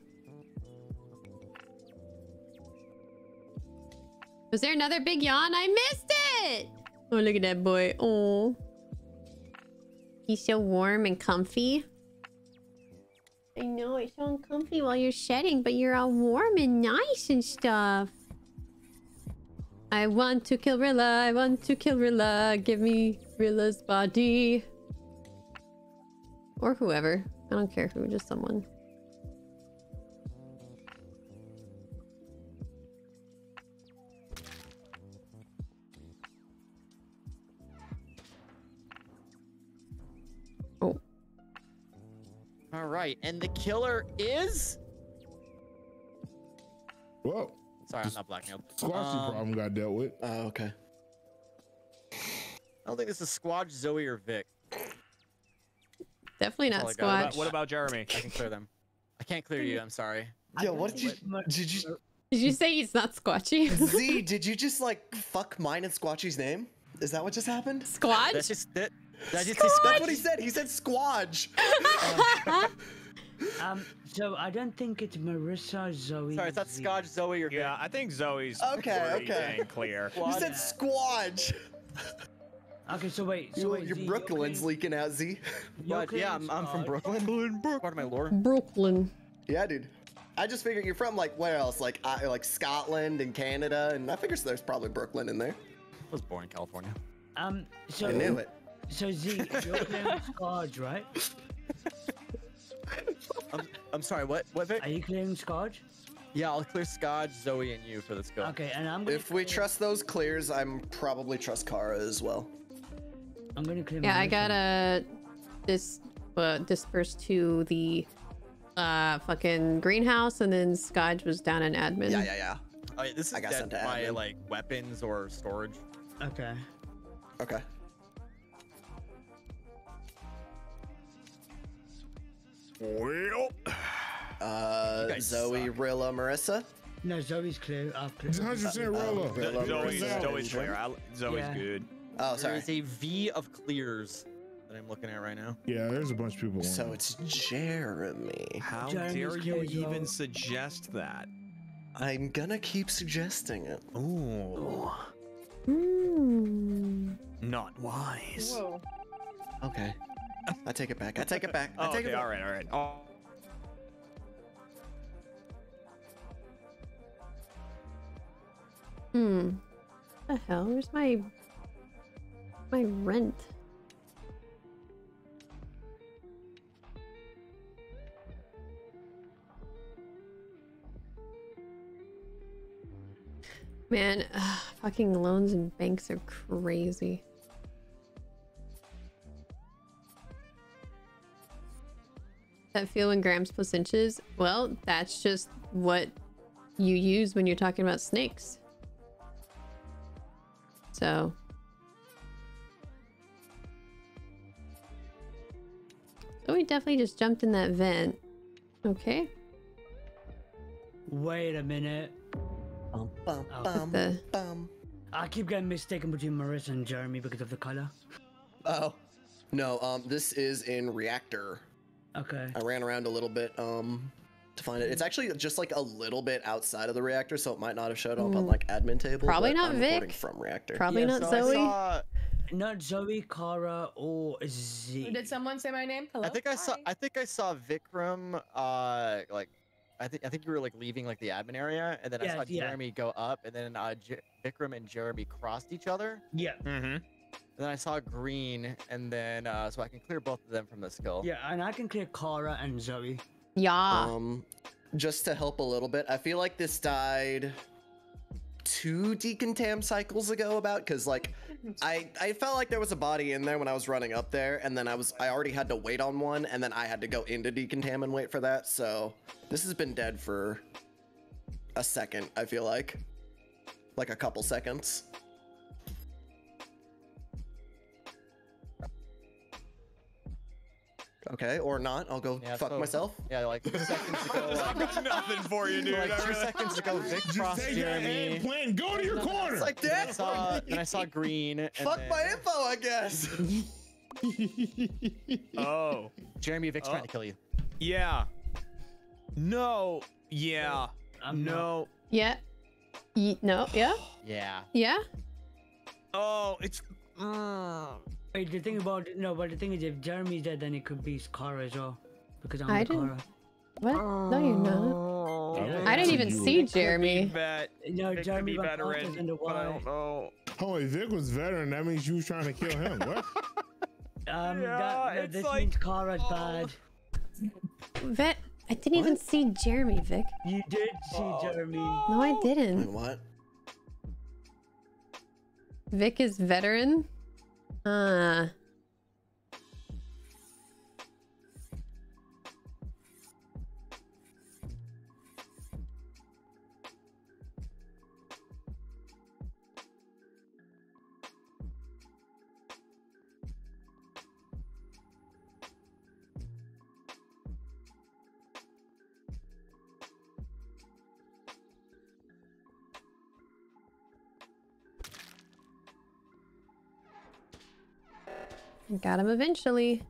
Was there another big yawn? I missed it. Oh, look at that boy. Oh, he's so warm and comfy. I know it's so uncomfy while you're shedding, but you're all warm and nice and stuff. I want to kill Rilla, I want to kill Rilla, give me Rilla's body. Or whoever. I don't care who, just someone. Oh. Alright, and the killer is... Whoa. Sorry, I'm not blacking out. Squatchy um, problem got dealt with. Oh, uh, okay. I don't think this is Squatch, Zoe, or Vic. Definitely not Squatch. What about, what about Jeremy? I can clear them. I can't clear you, I'm sorry. Yo, what did you... Did you did you say he's not Squatchy? Z, did you just, like, fuck mine and Squatchy's name? Is that what just happened? Squatch? That's just... That, that just that's what he said. He said Squatch. um, Um, so I don't think it's Marissa, Zoe. Sorry, it's not Skadj, Zoe, or Vic. Yeah, I think Zoe's okay, okay. And clear. You said Squatch. Okay, so wait, so you, wait, your Z, Brooklyn's okay? leaking out, Z. But yeah, I'm, I'm from Brooklyn. Brooklyn. Part of my lore. Brooklyn. Yeah, dude. I just figured you're from like where else? Like I, like Scotland and Canada, and I figured so there's probably Brooklyn in there. I was born in California. Um, so I knew it. So Z, your name is Skadj, right? I'm, I'm sorry, what, what, Vic? Are you clearing Skadj? Yeah, I'll clear Skadj, Zoe, and you for this go. Okay, and I'm gonna If we trust those clears, I'm probably trust Kara as well. I'm gonna clear Yeah, I gotta dis uh, disperse to the uh, fucking greenhouse, and then Skadj was down in admin. Yeah, yeah, yeah. Oh, yeah, this is I got sent to my admin. Like weapons or storage. Okay. Okay. Well. Uh, Zoe, suck. Rilla, Marissa. No, Zoe's clear. I've clear. one hundred percent Rilla. Um, Rilla Zoe's, Zoe's clear. I, Zoe's yeah. good. Oh, sorry. There's a V of clears that I'm looking at right now. Yeah, there's a bunch of people. So on. It's Jeremy. How Jeremy's dare you even suggest that? I'm gonna keep suggesting it. Ooh. Ooh. Not wise. Whoa. Okay. I take it back. I take it back. I oh, take okay. it back. All right. All right. Oh. Hmm. What the hell? Where's my my rent? Man, ugh, fucking loans and banks are crazy. That feel in grams plus inches? Well, that's just what you use when you're talking about snakes. So. So we definitely just jumped in that vent. Okay. Wait a minute. Bum, bum, oh, bum, the... bum. I keep getting mistaken between Marissa and Jeremy because of the color. Oh. No, um, this is in Reactor. Okay. I ran around a little bit um, to find it. It's actually just like a little bit outside of the reactor, so it might not have showed up mm. on like admin table. Probably not I'm Vic. From reactor. Probably yeah, not so Zoe. Saw... Not Zoe, Kara, or Z. Did someone say my name? Hello? I think I Hi. saw. I think I saw Vikram. Uh, like, I think I think you were like leaving like the admin area, and then yeah, I saw yeah. Jeremy go up, and then uh, J Vikram and Jeremy crossed each other. Yeah. Mm-hmm. Then I saw green, and then uh, so I can clear both of them from the skull. Yeah, and I can clear Kara and Zoe. Yeah. Um, just to help a little bit, I feel like this died two Deacon Tam cycles ago about because like I I felt like there was a body in there when I was running up there, and then I was I already had to wait on one, and then I had to go into Deacon Tam and wait for that. So this has been dead for a second. I feel like like a couple seconds. Okay, or not. I'll go yeah, fuck so, myself. Yeah, like two seconds ago. I got nothing for you, dude. Like two seconds ago, Vic crossed Jeremy. Plan. Go to your and corner. It's like that. I saw, and I saw green. And fuck then... my info, I guess. Oh, Jeremy, Vic's oh. trying to kill you. Yeah. No. Yeah. I'm no. Yeah. Ye no. Yeah. Yeah. Yeah. Oh, it's. Uh... Wait, the thing about no, but the thing is, if Jeremy's dead, then it could be Kara as well, because I'm I didn't. Kara. What? No, you're not. Yeah. I didn't even you. see Jeremy. No, it Jeremy was in the water. Holy, Vic was veteran. That means you were trying to kill him. What? um, yeah, that, no, this like, means Kara's oh. bad. Vet, I didn't what? even see Jeremy, Vic. You did see oh, Jeremy. No. no, I didn't. Wait, what? Vic is veteran. Uh. Got him eventually.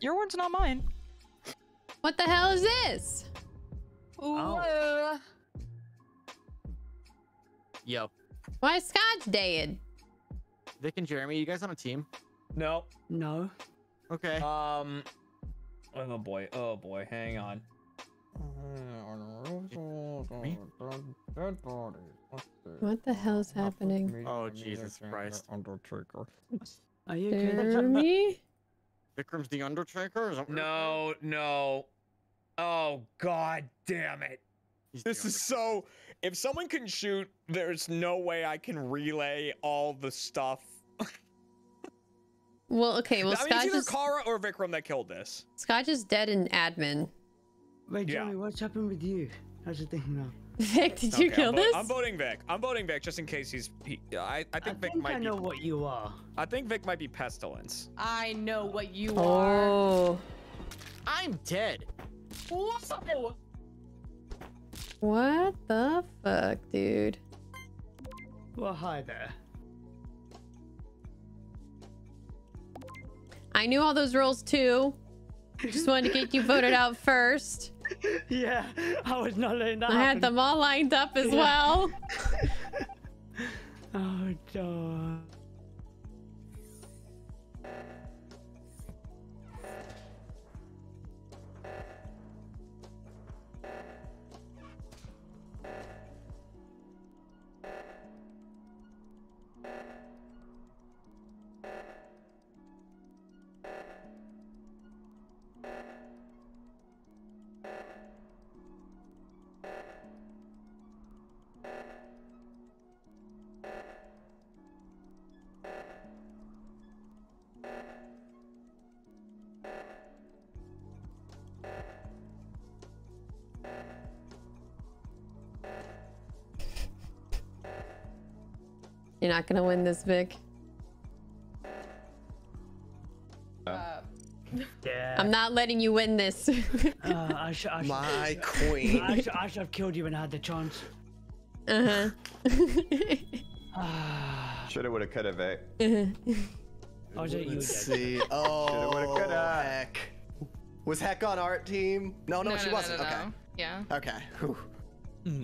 Your one's not mine. What the hell is this? Oh. Yo. Why is Skadj dead? Vic and Jeremy, you guys on a team? No. No. Okay. Um. Oh boy. Oh boy. Hang on. What the hell's happening? Oh Jesus Christ! Undertaker. Are you kidding me? Vikram's the Undertaker. No. No. Oh God damn it! He's this is so. If someone can shoot, there's no way I can relay all the stuff. Well, okay, well, I mean, Skadj it's either Kara or Vikram that killed this. Skadj is dead in admin. Wait, Jeremy, yeah. What's happened with you? How's your thing now? Vic, did okay, you kill I'm this? I'm voting Vic. I'm voting Vic just in case he's... He, I, I think I Vic think might I know be, what you are. I think Vic might be Pestilence. I know what you oh. are. I'm dead. Whoa. What the fuck, dude? Well, hi there. I knew all those rules too. Just wanted to get you voted out first. Yeah, I was not letting that I happen. Had them all lined up as yeah. well. Oh, God. You're not gonna win this, Vic. Uh, yeah. I'm not letting you win this. uh, I sh I sh My queen. I, sh I should have killed you when I had the chance. Uh huh. Shoulda, woulda, coulda, Vic. Uh-huh. I was at you. Let's see. Oh. Shoulda, woulda, coulda. Heck. Was Heck on art team? No, no, no she no, wasn't. No, no, okay. No. Yeah. Okay. Whew.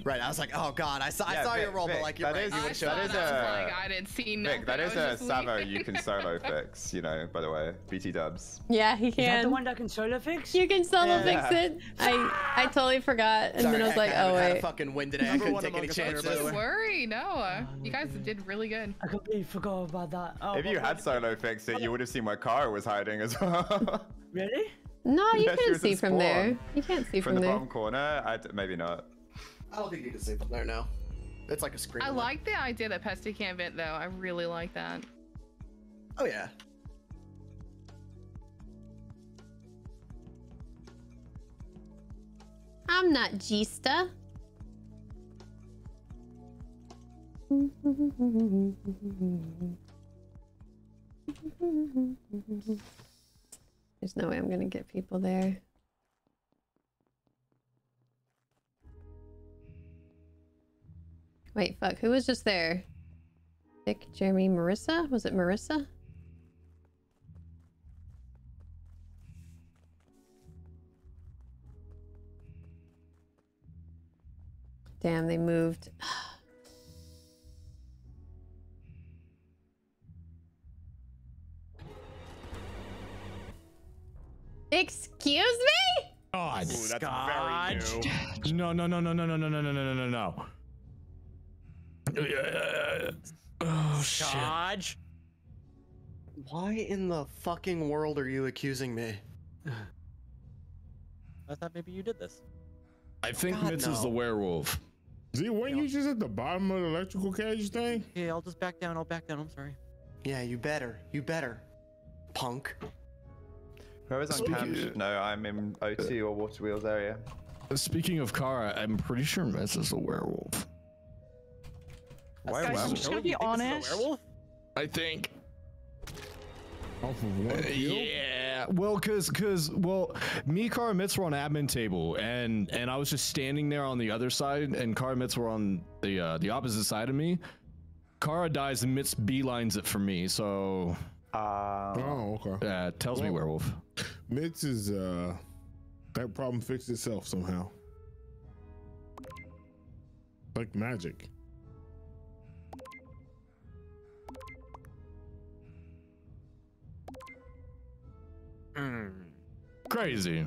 Right, I was like, oh god, I saw, yeah, I saw Vic, your roll, Vic, but like you're right. Is, I saw that, that like, I didn't see nothing. Vic, that is a Savo you can solo fix, you know, by the way, B T dubs. Yeah, he can. Is that the one that can solo fix? You can solo yeah. fix it. I I totally forgot, and Sorry, then I was like, I oh wait. I had a fucking win today, I couldn't take any chances. Don't worry, no, you guys did really good. I completely forgot about that. Oh, if you had solo fixed it, you would have seen where Kara was hiding as well. Really? No, you couldn't see from there. You can't see from there. From the bottom corner, maybe not. I don't think you can see from there now. It's like a screen. I like the idea that Pesty can't vent though. I really like that. Oh yeah. I'm not Gista. There's no way I'm gonna get people there. Wait, fuck, who was just there? Vic, Jeremy, Marissa? Was it Marissa? Damn, they moved. Excuse me? God, ooh, that's very new. No, no, no, no, no, no, no, no, no, no, no, no. Oh, shit. Why in the fucking world are you accusing me? I thought maybe you did this. I think God, Mitz no. is the werewolf. Z, weren't you just at the bottom of the electrical cage thing? Yeah, I'll just back down. I'll back down. I'm sorry. Yeah, you better. You better. Punk. Whoever's on camp? No, I'm in O T or Water Wheels area. Speaking of Kara, I'm pretty sure Mitz is a werewolf. Why guys, I'm just gonna be honest. I think. Oh, uh, yeah. Well, cause, cause, well, me, Kara, and Mitz were on admin table, and and I was just standing there on the other side, and Kara and Mitz were on the uh, the opposite side of me. Kara dies, and Mitz beelines it for me, so. Uh, oh, okay. Uh, tells well, me werewolf. Mitz is uh, that problem fixed itself somehow. Like magic. Mm. Crazy,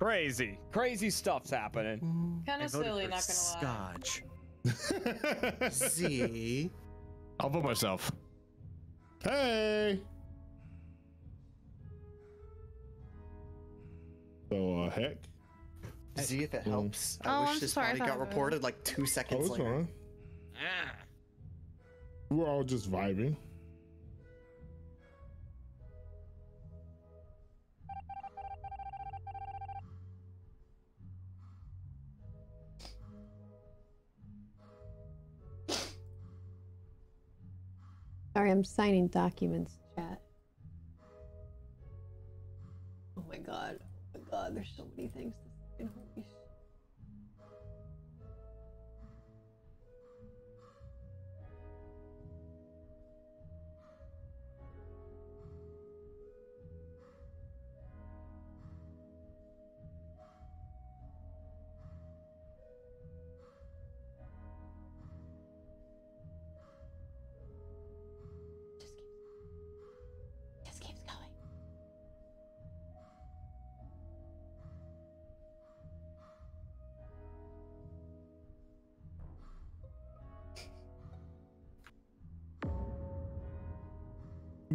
crazy, crazy stuff's happening. Kind of silly, not gonna lie. Skadj. See, I'll vote myself. Hey. So uh, heck. See if it helps. Mm. I oh, wish I'm this sorry, body got reported like two seconds oh, later. Ah. We're all just vibing. Sorry, I'm signing documents, chat. Oh my god. Oh my god, there's so many things to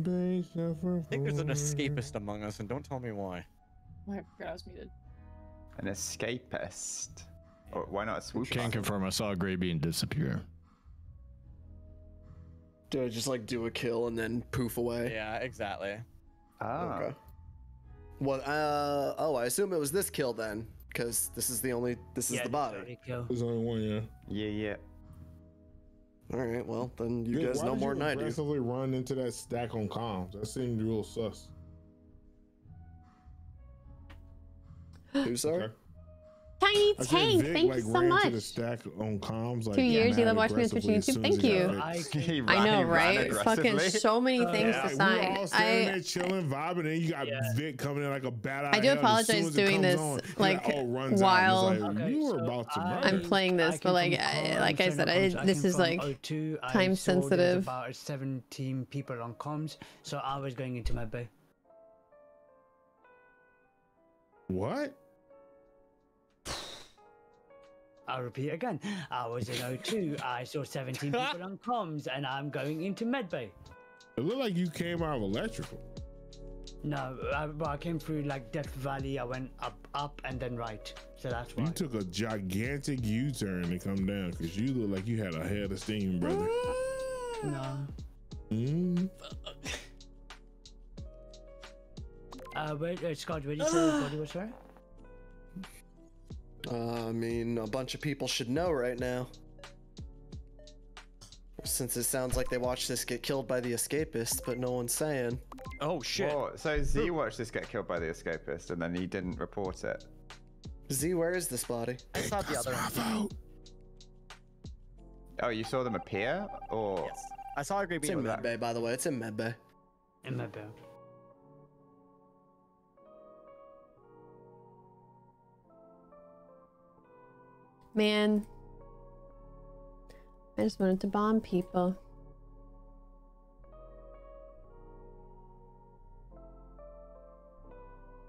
I think there's an escapist among us, and don't tell me why. I forgot I was muted. An escapist? Or why not a swoosh? Can't confirm. I saw a gray bean disappear. Did I just like do a kill and then poof away? Yeah, exactly. Ah. Okay. Well, uh, oh, I assume it was this kill then, because this is the only, this is yeah, the body. There's only one, yeah. Yeah, yeah. All right, well then you Dude, guys know more than I do. Why did you aggressively run into that stack on comms? That seemed real sus. Who, sir? Tiny Tank, Vic, thank like, you so ran much. To the stack on comms, like, two years you love watching me switch YouTube. Thank you. I, I know, right? Fucking so many uh, things yeah. to sign. We all I there chilling, vibing, and you got yeah. Vic coming in like a bat. I do apologize doing this on, like while like, okay, you were so about to I, I'm playing this, but like, I, like I said, I, I this is like O two, time sensitive. About seventeen people on comms, so I was going into my bay. What? I'll repeat again. I was in O two. I saw seventeen people on comms, and I'm going into medbay. It looked like you came out of electrical. No, I, I came through like Death Valley. I went up, up, and then right. So that's why. You took a gigantic U-turn to come down because you look like you had a head of steam, brother. No. Mm. uh, wait, uh, Skadj, where did you say the body was from? Uh, I mean, a bunch of people should know right now. Since it sounds like they watched this get killed by the escapist, but no one's saying. Oh shit. Whoa, so Z watched this get killed by the escapist and then he didn't report it. Z, where is this body? I saw the other one. Oh, you saw them appear? Or yes. I saw a group in medbay, by the way. It's in medbay. In medbay. Man, I just wanted to bomb people.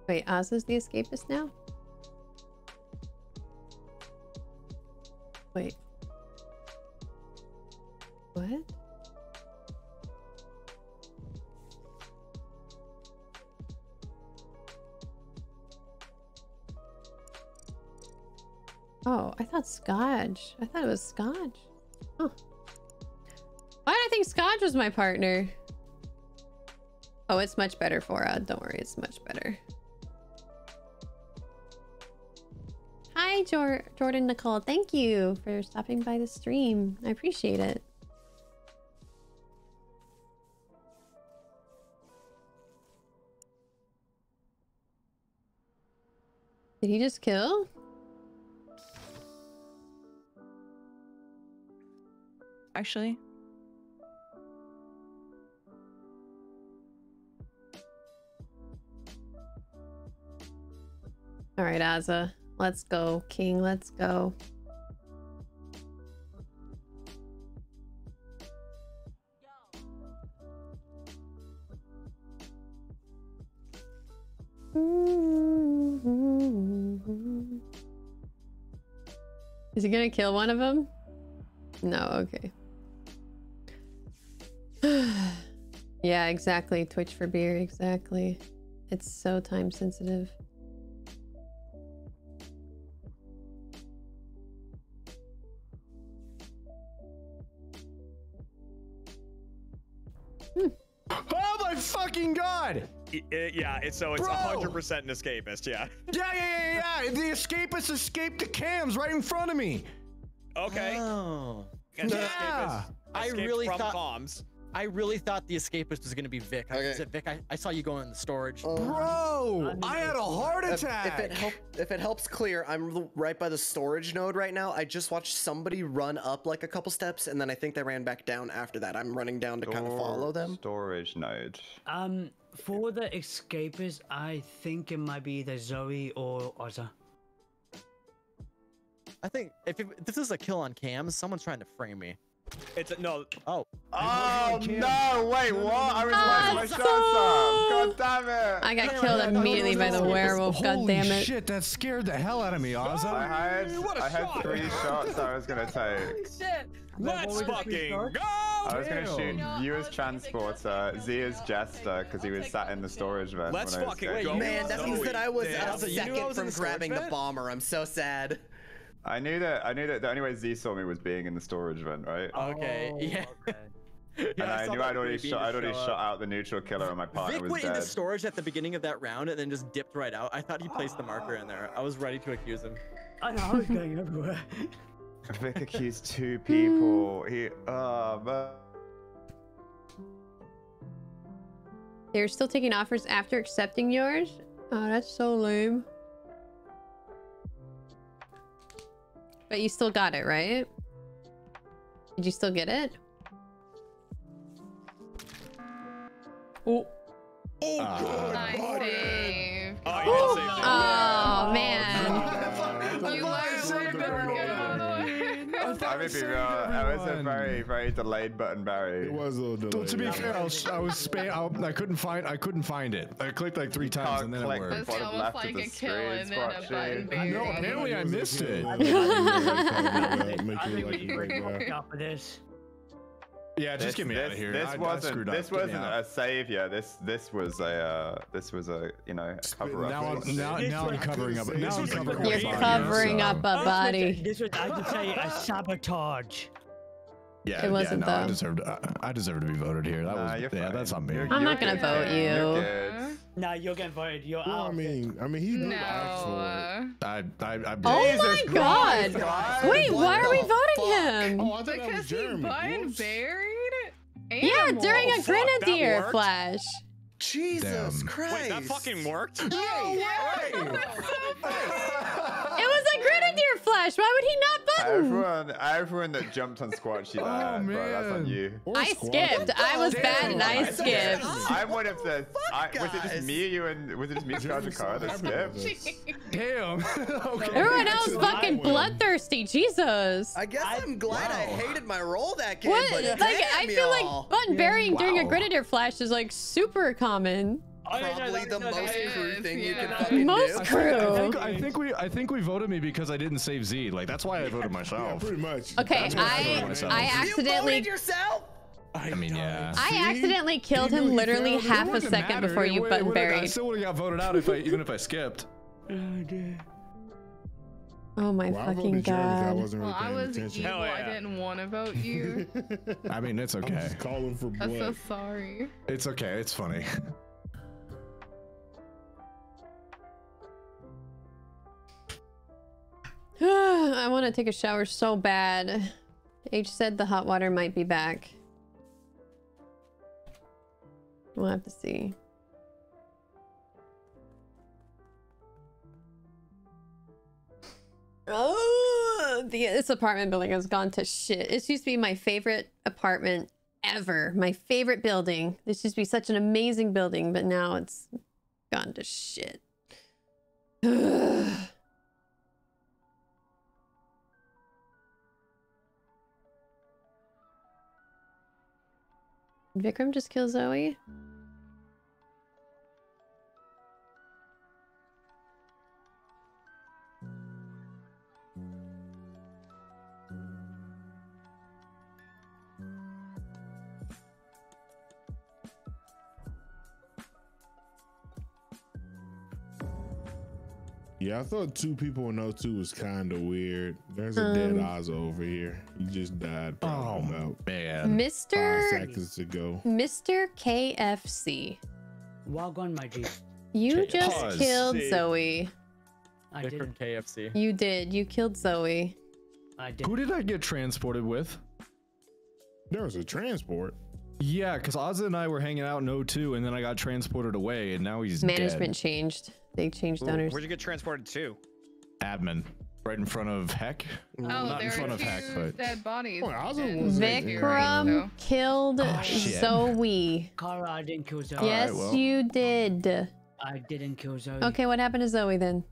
Wait, Ozza's the escapist now? Wait. What? Oh, I thought Skadj. I thought it was Skadj. Huh. Why did I think Skadj was my partner? Oh, it's much better for uh, don't worry, it's much better. Hi, Jor Jordan Nicole. Thank you for stopping by the stream. I appreciate it. Did he just kill? Actually, all right, Ozza, let's go, King. Let's go. Mm-hmm. Is he gonna kill one of them? No. Okay. Yeah, exactly. Twitch for beer, exactly. It's so time sensitive. god! It, it, yeah, it's so it's one hundred percent an escapist, yeah. Yeah, yeah, yeah, yeah! The escapist escaped the cams right in front of me! Okay. Oh. And yeah! I really thought- bombs. I really thought the escapist was gonna be Vic. I okay. said, Vic, I, I saw you going in the storage. Uh, Bro, I had a heart attack. If, if, it help, if it helps clear, I'm right by the storage node right now. I just watched somebody run up like a couple steps, and then I think they ran back down after that. I'm running down to Stor kind of follow them. Storage node. Um, for the escapist, I think it might be either Zoe or Ozza. I think if, it, if this is a kill on cams, someone's trying to frame me. It's a, no. Oh. Oh no! Wait, what? I was watching my shot. God damn it! I got killed immediately by the werewolf. God damn it! Shit, that scared the hell out of me, Ozza. I had, what a I had shot. three shots I was gonna take. Shit. Let's fucking go! I was gonna shoot you as transporter, Z as jester, because he was sat in the storage vent. Let's fucking go! Man, that means that I was a second from grabbing the bomber. I'm so sad. I knew that. I knew that the only way Z saw me was being in the storage vent, right? Okay. Oh, yeah. Okay. And yeah, I, I knew I'd already shot. I'd already shot out the neutral killer, and my partner Vic was went dead. Went in the storage at the beginning of that round, and then just dipped right out. I thought he placed the marker in there. I was ready to accuse him. I know. I was going everywhere. Vic accused two people. He. Uh, but... They're still taking offers after accepting yours. Oh, that's so lame. But you still got it, right? Did you still get it? Oh. Oh, uh, nice save. Oh, oh, oh, oh man. Oh, you might have been working on I may be real. I was a very, very delayed button Barry. It was a little delayed. Don't, to be fair, I was, I was spam. I couldn't find. I couldn't find it. I clicked like three times and then it worked. It's almost like a kill and then a button Barry. No, apparently I missed it. I think we can break the top of this. Yeah, just this, get me this, out of here. This I, wasn't. I this up. wasn't a savior. This this was a. Uh, this was a. You know, a cover up. Now I'm now, now I'm covering up. Now I'm covering up. You're covering up a body. This was, I could say, a sabotage. Yeah, it wasn't yeah, no, though. I deserved. I, I deserve to be voted here. That nah, was. Yeah, fine. That's on me. You're, I'm you're not gonna good. vote you. You're good. Nah, you're getting voted. You're well, out. I mean, I mean, he no. asked for it. I, I, I. Oh my God! God. Wait, what why are we voting fuck? him? Oh, I thought because that was Jeremy. He button buried. Yeah, during a oh, grenadier fuck, flash. Jesus Damn. Christ! Wait, that fucking worked? No way! It was a grenadier flash. Why would he not button? Everyone, everyone that jumped on Squatchy, oh, bro, that's on you. Or I Squatchy. skipped. What I was damn. bad and I skipped. I'm one of the. I, was it just me, you, and was it just me, Squatchy, that skipped? Damn. Okay. Everyone else fucking bloodthirsty. Jesus. I guess I'm glad wow. I hated my role that game. What? But like damn, I feel like button burying yeah. wow. during a grenadier flash is like super common. Probably the most crew thing you can fucking do. Most crew. I think, I think we, I think we voted me because I didn't save Z. Like that's why I voted myself. Yeah, pretty much. Okay, I, I, I accidentally. You voted yourself? I mean, yeah. I See? accidentally killed him literally half a second matter. before you would, button buried. I still would have got voted out if I, even if I skipped. Oh my well, fucking god! I wasn't really well, I was evil. Yeah. I didn't want to vote you. I mean, it's okay. I'm just calling for blood. I'm so sorry. It's okay. It's funny. I want to take a shower so bad. H said the hot water might be back. We'll have to see. Oh, the, this apartment building has gone to shit. This used to be my favorite apartment ever. My favorite building. This used to be such an amazing building, but now it's gone to shit. Ugh. Vikram just killed Zoe? Yeah, I thought two people in O two was kind of weird. There's a um, dead Ozza over here. He just died. Oh, man. Mister Five seconds ago. Mister K F C. Walk on, my G. You just K F C. Killed Zoe. I did. From K F C. You did. You killed Zoe. I did. Who did I get transported with? There was a transport. Yeah, because Ozza and I were hanging out in oh two, and then I got transported away, and now he's Management dead. Changed. They changed Ooh, owners. Where'd you get transported to? Admin. Right in front of Heck. Oh, not in front of Heck, but dead bodies. Oh, Vikram killed oh, Zoe. Kara, I didn't kill Zoe. Yes, right, well. You did. I didn't kill Zoe. Okay, what happened to Zoe then?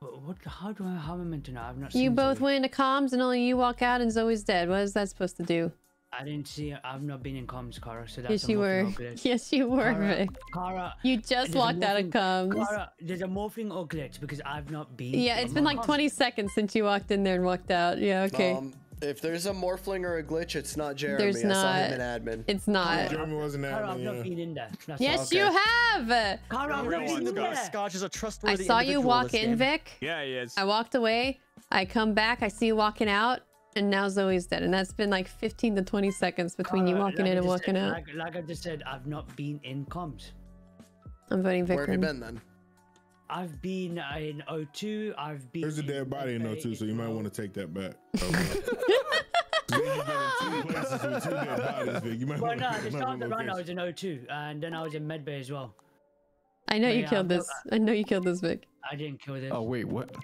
What? what how do I? How am I meant to know? I've not. You seen both Zoe. Went into comms, and only you walk out, and Zoe's dead. What is that supposed to do? I didn't see. I've not been in comms, Kara. So that's yes, you were. Glitch. Yes, you were. Kara, Kara you just walked out of comms. Kara, there's a morphing or glitch because I've not been. Yeah, it's been like comms. twenty seconds since you walked in there and walked out. Yeah, okay. Um, if there's a morphling or a glitch, it's not Jeremy. There's not. I saw him in admin. It's not. Jeremy wasn't admin. Kara, I've not been in there. That's yes, okay. You have. Kara, I've not been there. Skadj is a trustworthy I saw you walk in, game. Vic. Yeah, he is. I walked away. I come back. I see you walking out. And now Zoe's dead, and that's been like fifteen to twenty seconds between Kara, you walking like in and walking said, out. Like, like I just said, I've not been in comms. I'm voting Vikram. Where have you been then? I've been uh, in oh two. I've been. There's a dead body in oh two, so you might want to take that back. Well, no, the start of the run, I was in oh two, and then I was in medbay as well. I know but you yeah, killed I this. I know you killed this, Vic. I didn't kill this. Oh wait, what?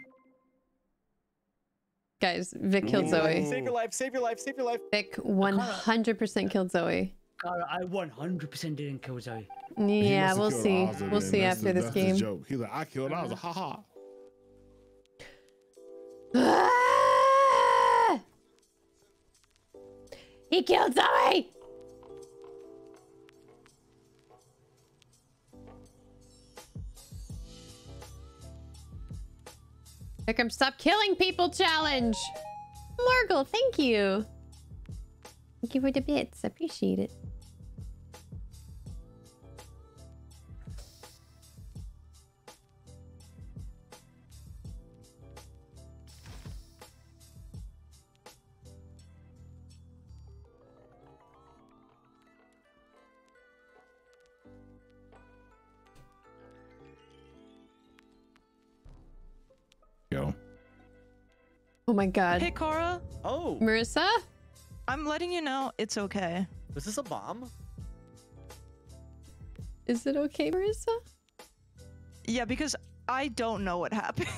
Guys, Vic killed Ooh. Zoe. Save your life, save your life, save your life. Vic one hundred percent killed Zoe. Kara, I one hundred percent didn't kill Zoe. Yeah, we'll see. Ozza, we'll see that's after the, this game. Joke. He's like, I killed Ozza, haha. Ah! He killed Zoe! Vikram, stop killing people challenge! Margle, thank you! Thank you for the bits, I appreciate it. Go. Oh my god. Hey, Kara. Oh. Marissa? I'm letting you know it's okay. Was this a bomb? Is it okay, Marissa? Yeah, because I don't know what happened.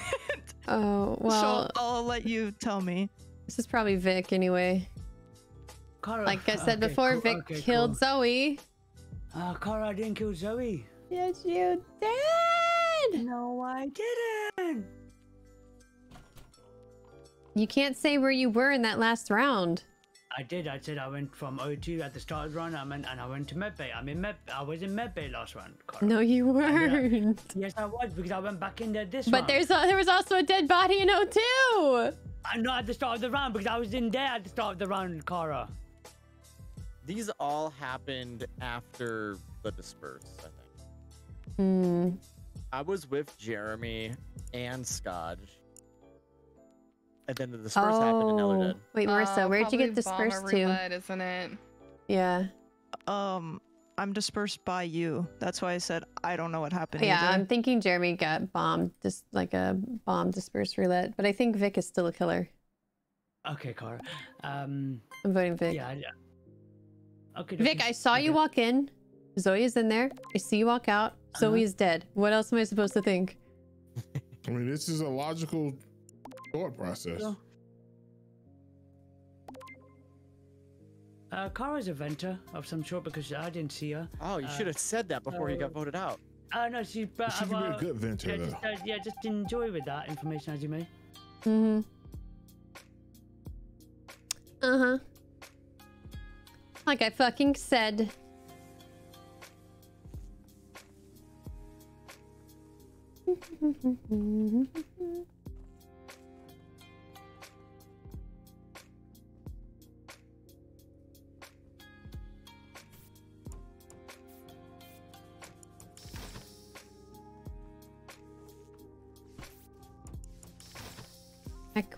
Oh, well. So I'll let you tell me. This is probably Vic anyway. Kara. Like I said okay, before, cool, Vic okay, killed cool. Zoe. Uh, Kara didn't kill Zoe. Yes, you did. No, I didn't. You can't say where you were in that last round. I did. I said I went from oh two at the start of the run, I mean, and I went to medbay. I mean, med, I was in medbay last round. Kara. No, you weren't. Then, yes, I was because I went back in there this round. But there's a, there was also a dead body in oh two. I'm not at the start of the round because I was in there at the start of the round, Kara. These all happened after the disperse, I think. Hmm. I was with Jeremy and Skadj. And then the disperse oh. happened and now they're dead. Wait, Marissa, uh, where'd you get dispersed to? Red, isn't it? Yeah. Um, I'm dispersed by you. That's why I said I don't know what happened. Yeah, either. I'm thinking Jeremy got bombed, just like a bomb dispersed roulette. But I think Vic is still a killer. Okay, Kara. Um, I'm voting Vic. Yeah, yeah. Okay. Vic, okay. I saw you walk in. Zoe is in there. I see you walk out. Zoe uh-huh. is dead. What else am I supposed to think? I mean, this is a logical thought process. Uh, Kara's a venter of some sort because I didn't see her. Oh, you uh, should have said that before uh, you got voted out. Oh uh, no, she. But she could uh, be a good venter. Yeah, though. Just, uh, yeah, just enjoy with that information as you may. Mhm. Uh huh. Like I fucking said.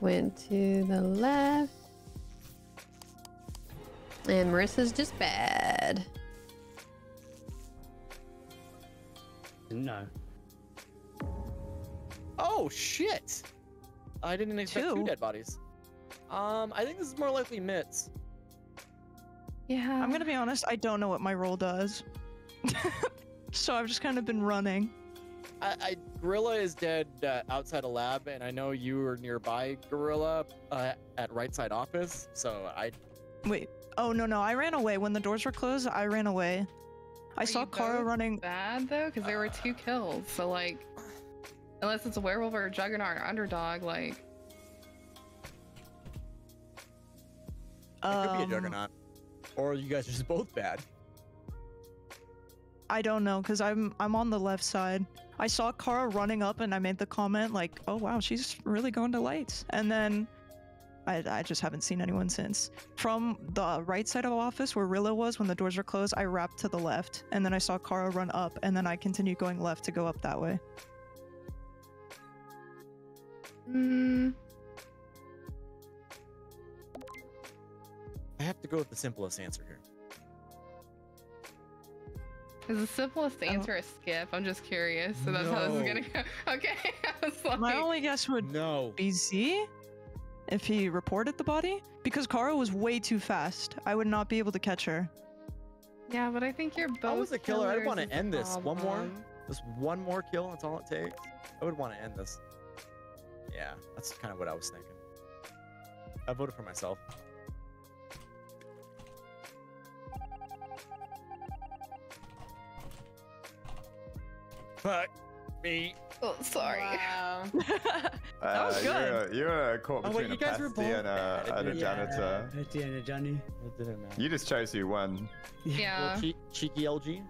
Went to the left. And Marissa's just bad. don't know. Oh shit! I didn't expect two, two dead bodies. Um, I think this is more likely mitts. Yeah. I'm gonna be honest, I don't know what my role does. So I've just kind of been running. I, I Gorilla is dead uh, outside a lab, and I know you were nearby, Gorilla, uh, at right side office, so I... Wait. Oh, no, no, I ran away. When the doors were closed, I ran away. I saw Kara running... bad, though, because there were two kills, so, like... Unless it's a werewolf or a juggernaut or underdog, like... Um, it could be a juggernaut. Or you guys are just both bad. I don't know, because I'm, I'm on the left side. I saw Kara running up, and I made the comment, like, oh, wow, she's really going to lights. And then... I, I just haven't seen anyone since. From the right side of office where Rilla was when the doors were closed, I wrapped to the left, and then I saw Kara run up, and then I continued going left to go up that way. Hmm. I have to go with the simplest answer here. Is the simplest answer a skip? I'm just curious. So that's no. how this is going to go. Okay. I was like, my only guess would no. be Z? If he reported the body? Because Kara was way too fast. I would not be able to catch her. Yeah, but I think you're both I was a killer. I want to end this. One more. Just one more kill. That's all it takes. I would want to end this. Yeah, that's kind of what I was thinking. I voted for myself. Fuck me. Oh, sorry. Wow. That was uh, good. You were caught between oh, wait, you a guys pasty were and, a, and a janitor. Yeah, at the end of Johnny. It didn't matter. You just chose who won. Yeah. Well, che cheeky L G.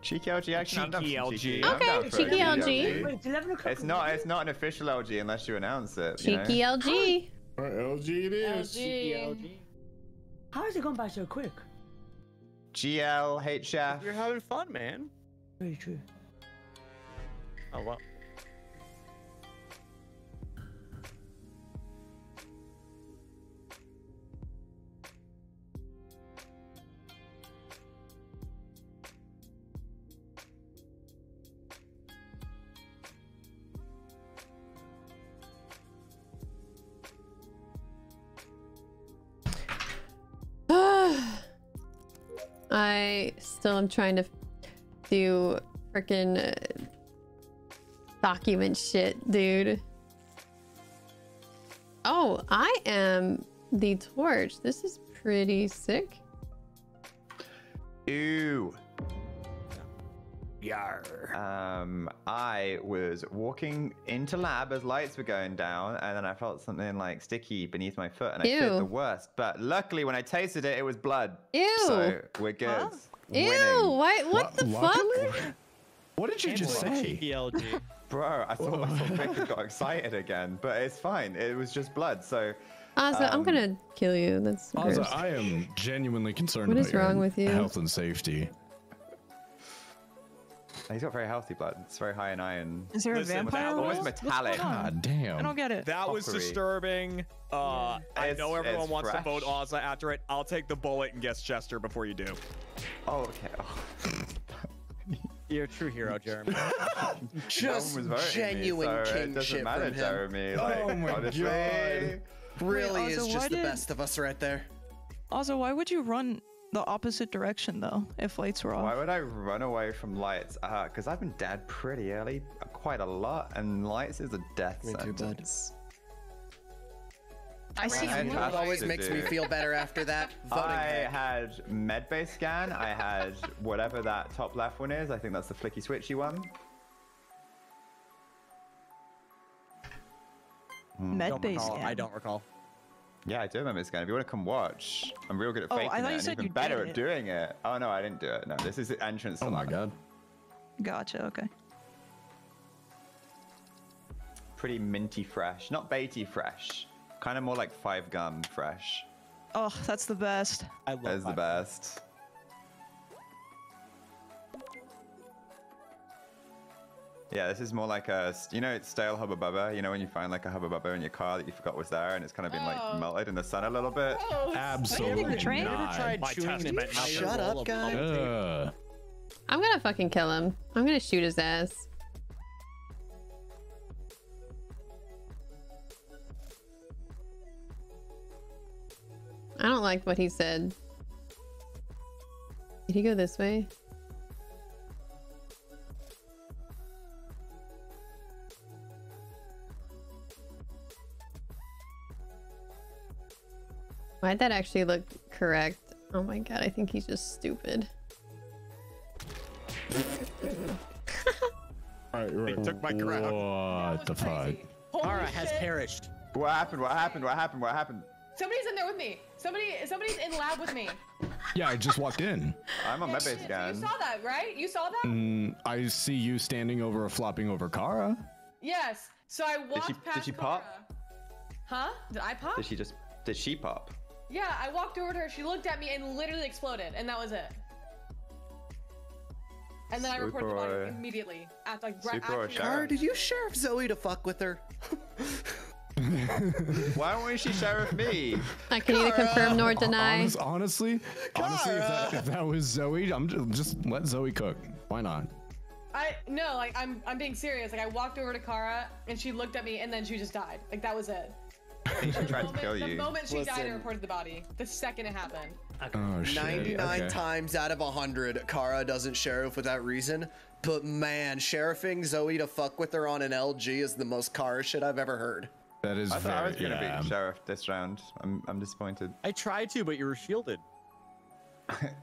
Cheeky L G, actually. Cheeky I'm L G. I'm okay, cheeky L G. Wait, it's, it's not. It's not an official L G unless you announce it. Cheeky you know? L G. All right, L G it is. Cheeky L G. How is it going by so quick? G L H F. You're having fun, man. Very true. Oh wow. I still am trying to do frickin' uh, document shit, dude. Oh, I am the torch. This is pretty sick. Ew. Yar. Um, I was walking into lab as lights were going down, and then I felt something like sticky beneath my foot, and I feared the worst. But luckily, when I tasted it, it was blood. Ew. So we're good. Huh? Ew. Why, what, what the what? fuck? What did you and just say? L G. Bro, I thought my Victor got excited again, but it's fine. It was just blood, so... Ozza, um, I'm gonna kill you. That's gross. Ozza, I am genuinely concerned what about is wrong your with you? health and safety. He's got very healthy blood. It's very high in iron. Is there Listen, a vampire? Almost metallic. God damn. I don't get it. That Poppery. was disturbing. Uh, I know everyone wants fresh. to vote Ozza after it. I'll take the bullet and guess Chester before you do. Oh, okay. Oh. You're a true hero, Jeremy. Just no voting, genuine so king shit matter, from him. Jeremy. Like, oh my honestly. god. Really Wait, Ozza, is just the did... best of us right there. Ozza, why would you run the opposite direction, though, if lights were off? Why would I run away from lights? Because uh, I've been dead pretty early, quite a lot, and lights is a death me sentence. Too, I see. It always makes do. me feel better after that. Voting I there. had medbay scan. I had whatever that top left one is. I think that's the flicky switchy one. Mm. Medbay scan. I don't recall. Yeah, I do remember scan. If you want to come watch, I'm real good at faking oh, I thought it. You said even you better did at doing it. Oh no, I didn't do it. No, this is the entrance. Oh my god. Gotcha. Okay. Pretty minty fresh, not baity fresh. Kind of more like five gum fresh. Oh, that's the best. I love that's the best. Yeah, this is more like a, you know, it's stale Hubba Bubba. You know when you find like a Hubba Bubba in your car that you forgot was there, and it's kind of been like oh. melted in the sun a little bit. Oh, absolutely. Not. Tried My chewing test meant Shut up, guy. I'm gonna fucking kill him. I'm gonna shoot his ass. I don't like what he said. Did he go this way? Why'd that actually look correct? Oh my god, I think he's just stupid. Alright, right. They took my crown. What the fuck? Mara has perished. What happened? What happened? What happened? What happened? Somebody's in there with me. Somebody, somebody's in lab with me. Yeah, I just walked in. I'm on yeah, my base again. You saw that, right? You saw that? Mm, I see you standing over, flopping over Kara. Yes. So I walked did she, past. Did she Kara. Pop? Huh? Did I pop? Did she just? Did she pop? Yeah, I walked over to her. She looked at me and literally exploded, and that was it. And then Super. I reported the body immediately. After, like, right after Kara, did you sheriff Zoe to fuck with her? Why won't she sheriff me? I can Kara. Either confirm nor deny. Honestly, Kara. honestly, if that, if that was Zoe, I'm just, just let Zoe cook. Why not? I no, like I'm I'm being serious. Like I walked over to Kara and she looked at me and then she just died. Like that was it. I think she tried moment, to kill you. The moment she Listen. died, I reported the body. The second it happened. Okay. Oh, shit. ninety-nine okay. times out of one hundred, Kara doesn't sheriff for that reason. But man, sheriffing Zoe to fuck with her on an L G is the most Kara shit I've ever heard. That is I very, thought I was gonna yeah. be sheriff this round. I'm I'm disappointed. I tried to, but you were shielded.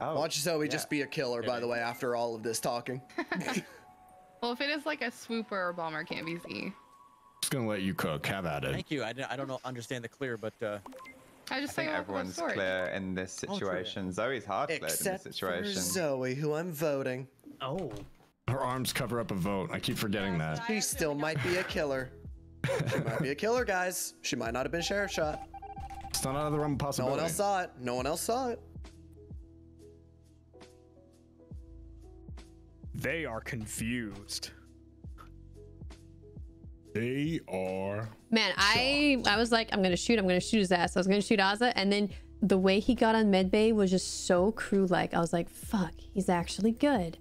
oh, Watch Zoe yeah. just be a killer, yeah. by the way, after all of this talking. Well, if it is like a swooper or bomber, can't be seen. Just gonna let you cook. Have at it. Thank you. I don't, I don't know, understand the clear, but uh, I just I think everyone's clear in this situation. Oh, Zoe's hard clear in this situation. Except Zoe, who I'm voting. Oh. Her arms cover up a vote. I keep forgetting yeah, that. She still might be a killer. She might be a killer, guys. She might not have been sheriff shot. It's not out of the realm of possibility. No one else saw it. No one else saw it. They are confused. They are. Man, shocked. I I was like, I'm gonna shoot. I'm gonna shoot his ass. I was gonna shoot Ozza, and then the way he got on medbay was just so crew-like. I was like, fuck, he's actually good.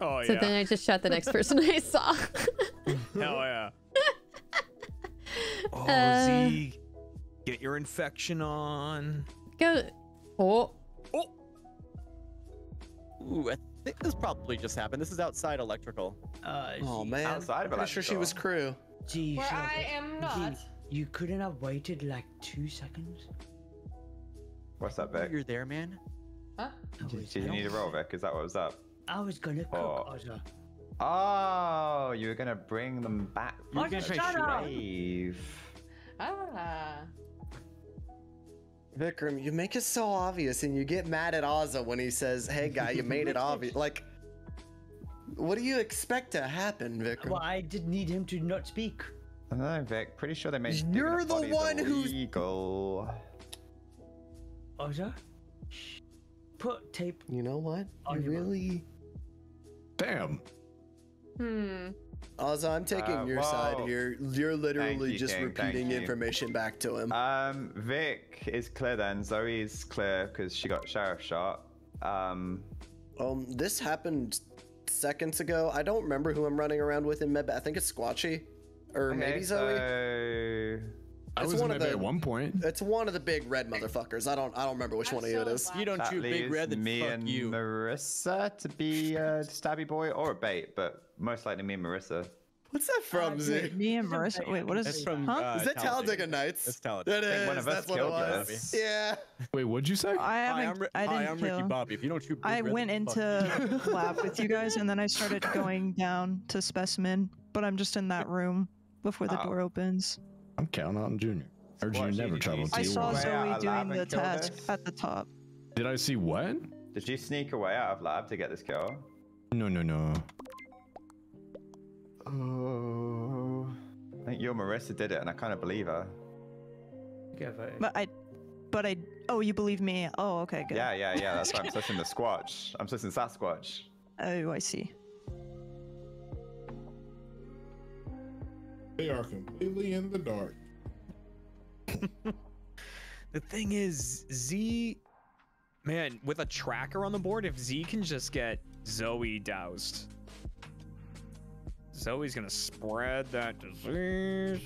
Oh so yeah. So then I just shot the next person I saw. Hell yeah. Oh, uh, Z, get your infection on. Go. Oh. Oh. Ooh, I think this probably just happened. This is outside electrical. Uh, oh, man. Outside of electrical. I'm pretty sure she was crew. Gee, Where I am not. Gee, you couldn't have waited like two seconds? What's up, Vic? You're there, man. Huh? Did you need a roll, Vic? Is that what was up? I was going to cook, Ozza. Oh, you're gonna bring them back. You're gonna try to Ah. Vikram, you make it so obvious, and you get mad at Ozza when he says, "Hey, guy, you made it obvious." Like, what do you expect to happen, Vikram? Well, I did need him to not speak. I don't know, Vic. Pretty sure they made. You're the one who's illegal. Ozza, put tape. You know what? You really. Damn. Hmm. Ozza, I'm taking uh, your well, side here. You're literally you, just King, repeating information back to him. Um, Vic is clear then. Zoe is clear because she got sheriff shot. Um, um, this happened seconds ago. I don't remember who I'm running around with in Medbay. I think it's Squatchy, or okay, maybe Zoe. So... I was one of the, at one point. It's one of the big red motherfuckers. I don't. I don't remember which I'm one of so you it is. You don't that shoot big red. Then me fuck and you. Marissa to be a stabby boy or a bait, but most likely me and Marissa. What's that from? Uh, Z? Me and Marissa. Wait, what is it from? Huh? Uh, is that Talladega Nights? It's Talladega. That is. One of us That's killed what it was. Yeah. Wait, what'd you say? I haven't. I, I didn't hi, I'm kill. Ricky Bobby. If you don't shoot big I red, went into lab with you guys, and then I started going down to specimen, but I'm just in that room before the door opens. I'm counting on Junior. Or Junior never troubled. I saw Zoe doing the task at the top. Did I see what? Did you sneak away out of lab to get this kill? No, no, no. Oh, I think your Marissa did it, and I kind of believe her. But I, but I. Oh, you believe me? Oh, okay, good. Yeah, yeah, yeah. That's why I'm switching the Squatch. I'm switching Sasquatch. Oh, I see. They are completely in the dark. The thing is, Z, man, with a tracker on the board, if Z can just get Zoe doused. Zoe's gonna spread that disease.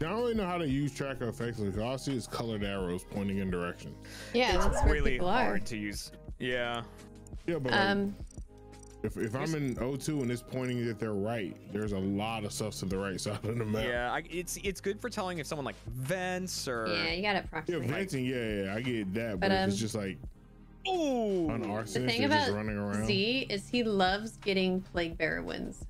I don't really know how to use tracker effectively. All I see is colored arrows pointing in direction. Yeah, it's that's really hard to use. Yeah. Yeah, but um, like, if, if I'm in O two and it's pointing at their right, there's a lot of stuff to the right side of the map. Yeah, I, it's it's good for telling if someone like vents or. Yeah, you got it properly. Yeah, venting. Yeah, yeah, I get that, but, but um, if it's just like. Oh. On our sense, the thing about just running around. Z is he loves getting plague bearer wins.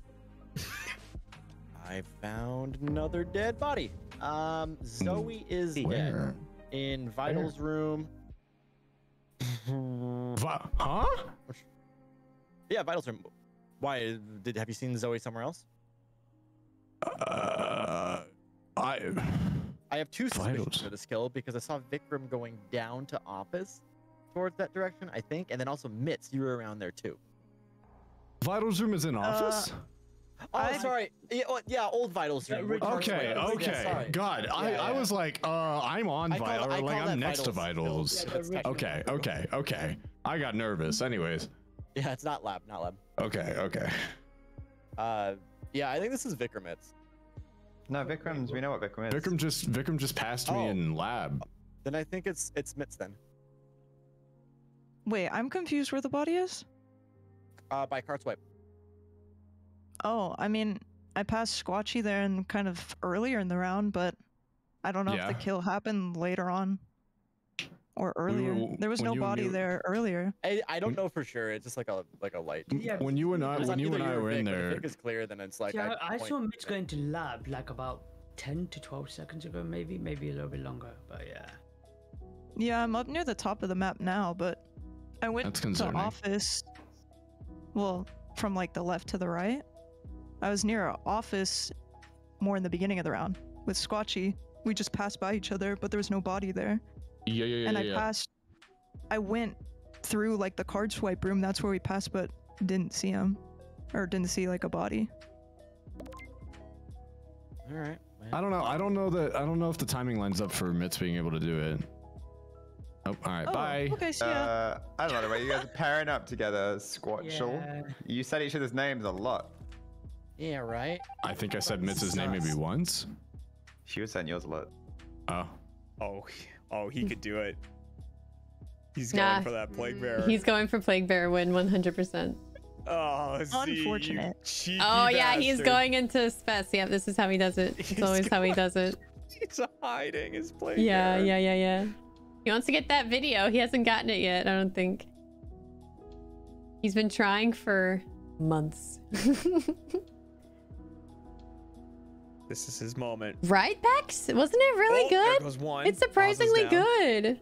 I found another dead body. Um, Zoe is Where? dead in Vital's Where? room. Huh? Yeah, Vital's room. Why did have you seen Zoe somewhere else? Uh, I. I have two suspicions for this kill because I saw Vikram going down to office towards that direction, I think, and then also Mitz, you were around there too. Vital's room is in office. Uh, Oh, I, sorry. Yeah, yeah, old Vital's room. Okay, okay. Yeah, God, yeah, I, yeah. I was like, uh, I'm on Vital, like I'm Vitals. next to Vitals. Yeah, okay, okay, okay. I got nervous. Anyways. Yeah, it's not lab, not lab. Okay, okay. Uh, yeah, I think this is Vikram. It's. No, Vikram's. We know what Vikram is. Vikram just Vikram just passed oh. me in lab. Then I think it's it's Mitz then. Wait, I'm confused where the body is. Uh, by card swipe. Oh, I mean, I passed Squatchy there and kind of earlier in the round, but I don't know yeah. if the kill happened later on or earlier. We were, there was no body knew, there earlier. I, I don't know for sure. It's just like a like a light. Yeah. When you and I when you and I were in there, it's clear. Then it's like yeah, I, I saw Mitch going to lab like about ten to twelve seconds ago, maybe maybe a little bit longer. But yeah. Yeah, I'm up near the top of the map now, but I went to office. Well, from like the left to the right. I was near an office more in the beginning of the round with Squatchy. We just passed by each other, but there was no body there. Yeah, yeah, yeah. And I yeah. passed, I went through like the card swipe room. That's where we passed, but didn't see him or didn't see like a body. All right. Man. I don't know. I don't know that. I don't know if the timing lines up for Mitz being able to do it. Oh, all right, oh, bye. Okay, see ya. Uh, I don't know the way you guys are pairing up together, Squatchel. Yeah. You said each other's names a lot. Yeah, right? I think I said Mitz's name maybe once. She was saying yours a lot. Oh. Oh, oh, he could do it. He's nah, going for that Plague Bearer. He's going for Plague Bearer win one hundred percent. Oh, see, unfortunate. Oh, yeah, bastard. He's going into Spets. Yeah, this is how he does it. It's he's always going, how he does it. He's hiding his Plague yeah, Bearer. Yeah, yeah, yeah, yeah. He wants to get that video. He hasn't gotten it yet, I don't think. He's been trying for months. This is his moment. Right, Bex? Wasn't it really oh, good? There goes one. It's surprisingly good.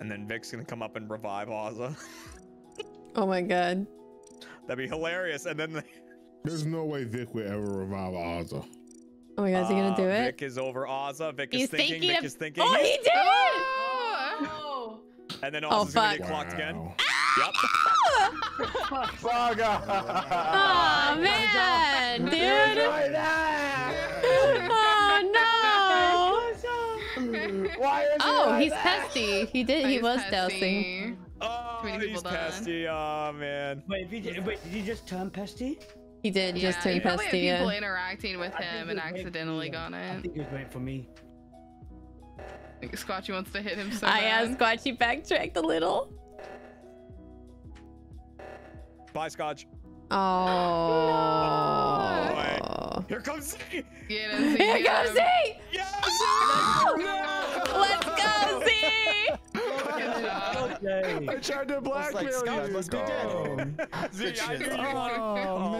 And then Vic's gonna come up and revive Ozza. Oh my god. That'd be hilarious. And then the... There's no way Vic would ever revive Ozza. Oh my god, is he gonna do uh, it? Vic is over Ozza. Vic He's is thinking. thinking Vic of... is thinking. Oh, he did it! Oh! Oh! And then Ozza's oh, gonna get clocked wow. again. Yep. Oh man, dude! Enjoy that. Oh no! Why is oh, like he's that? pesty. He did. Oh, he was pesty. dousing. Oh, he's pesty. Oh man. Wait, did, wait, did he just turn pesty? He did yeah, just turn pesty. Probably had people yeah. interacting with I him and accidentally got it. I think he was waiting for me. I think Squatchy wants to hit him so I bad. I Squatchy backtracked a little. Bye, Skadj. Oh. No. Here comes Z. Here comes Z. Yes. Oh! No. Let's go, Z. Okay. I tried to blackmail you. Like, let's go. Z, I knew you oh,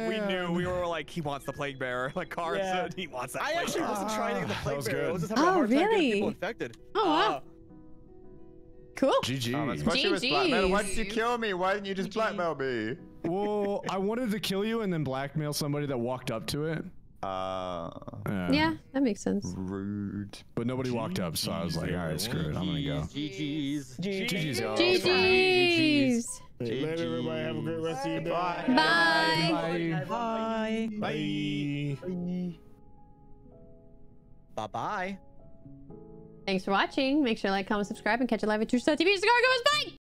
oh, we knew. We were like, he wants the plague bearer. Like Carl yeah. said, he wants that. I actually bearer. wasn't trying to get the plague oh, bearer. I was just having oh, a hard really? time getting people infected. Oh, wow. Uh, cool. G G. Um, G G. Why did you kill me? Why didn't you just G G. blackmail me? Well, I wanted to kill you and then blackmail somebody that walked up to it. Uh, yeah. yeah, that makes sense. Rude. But nobody walked up, so I was like, all right, screw it. I'm going to go. G G's. G G's. G G's. Later, everybody. Have a great rest of your day. Bye. Bye. Bye. Bye. Bye. Bye. Thanks for watching. Make sure to like, comment, subscribe, and catch you live at twitch dot t v. It's cargames. Bye!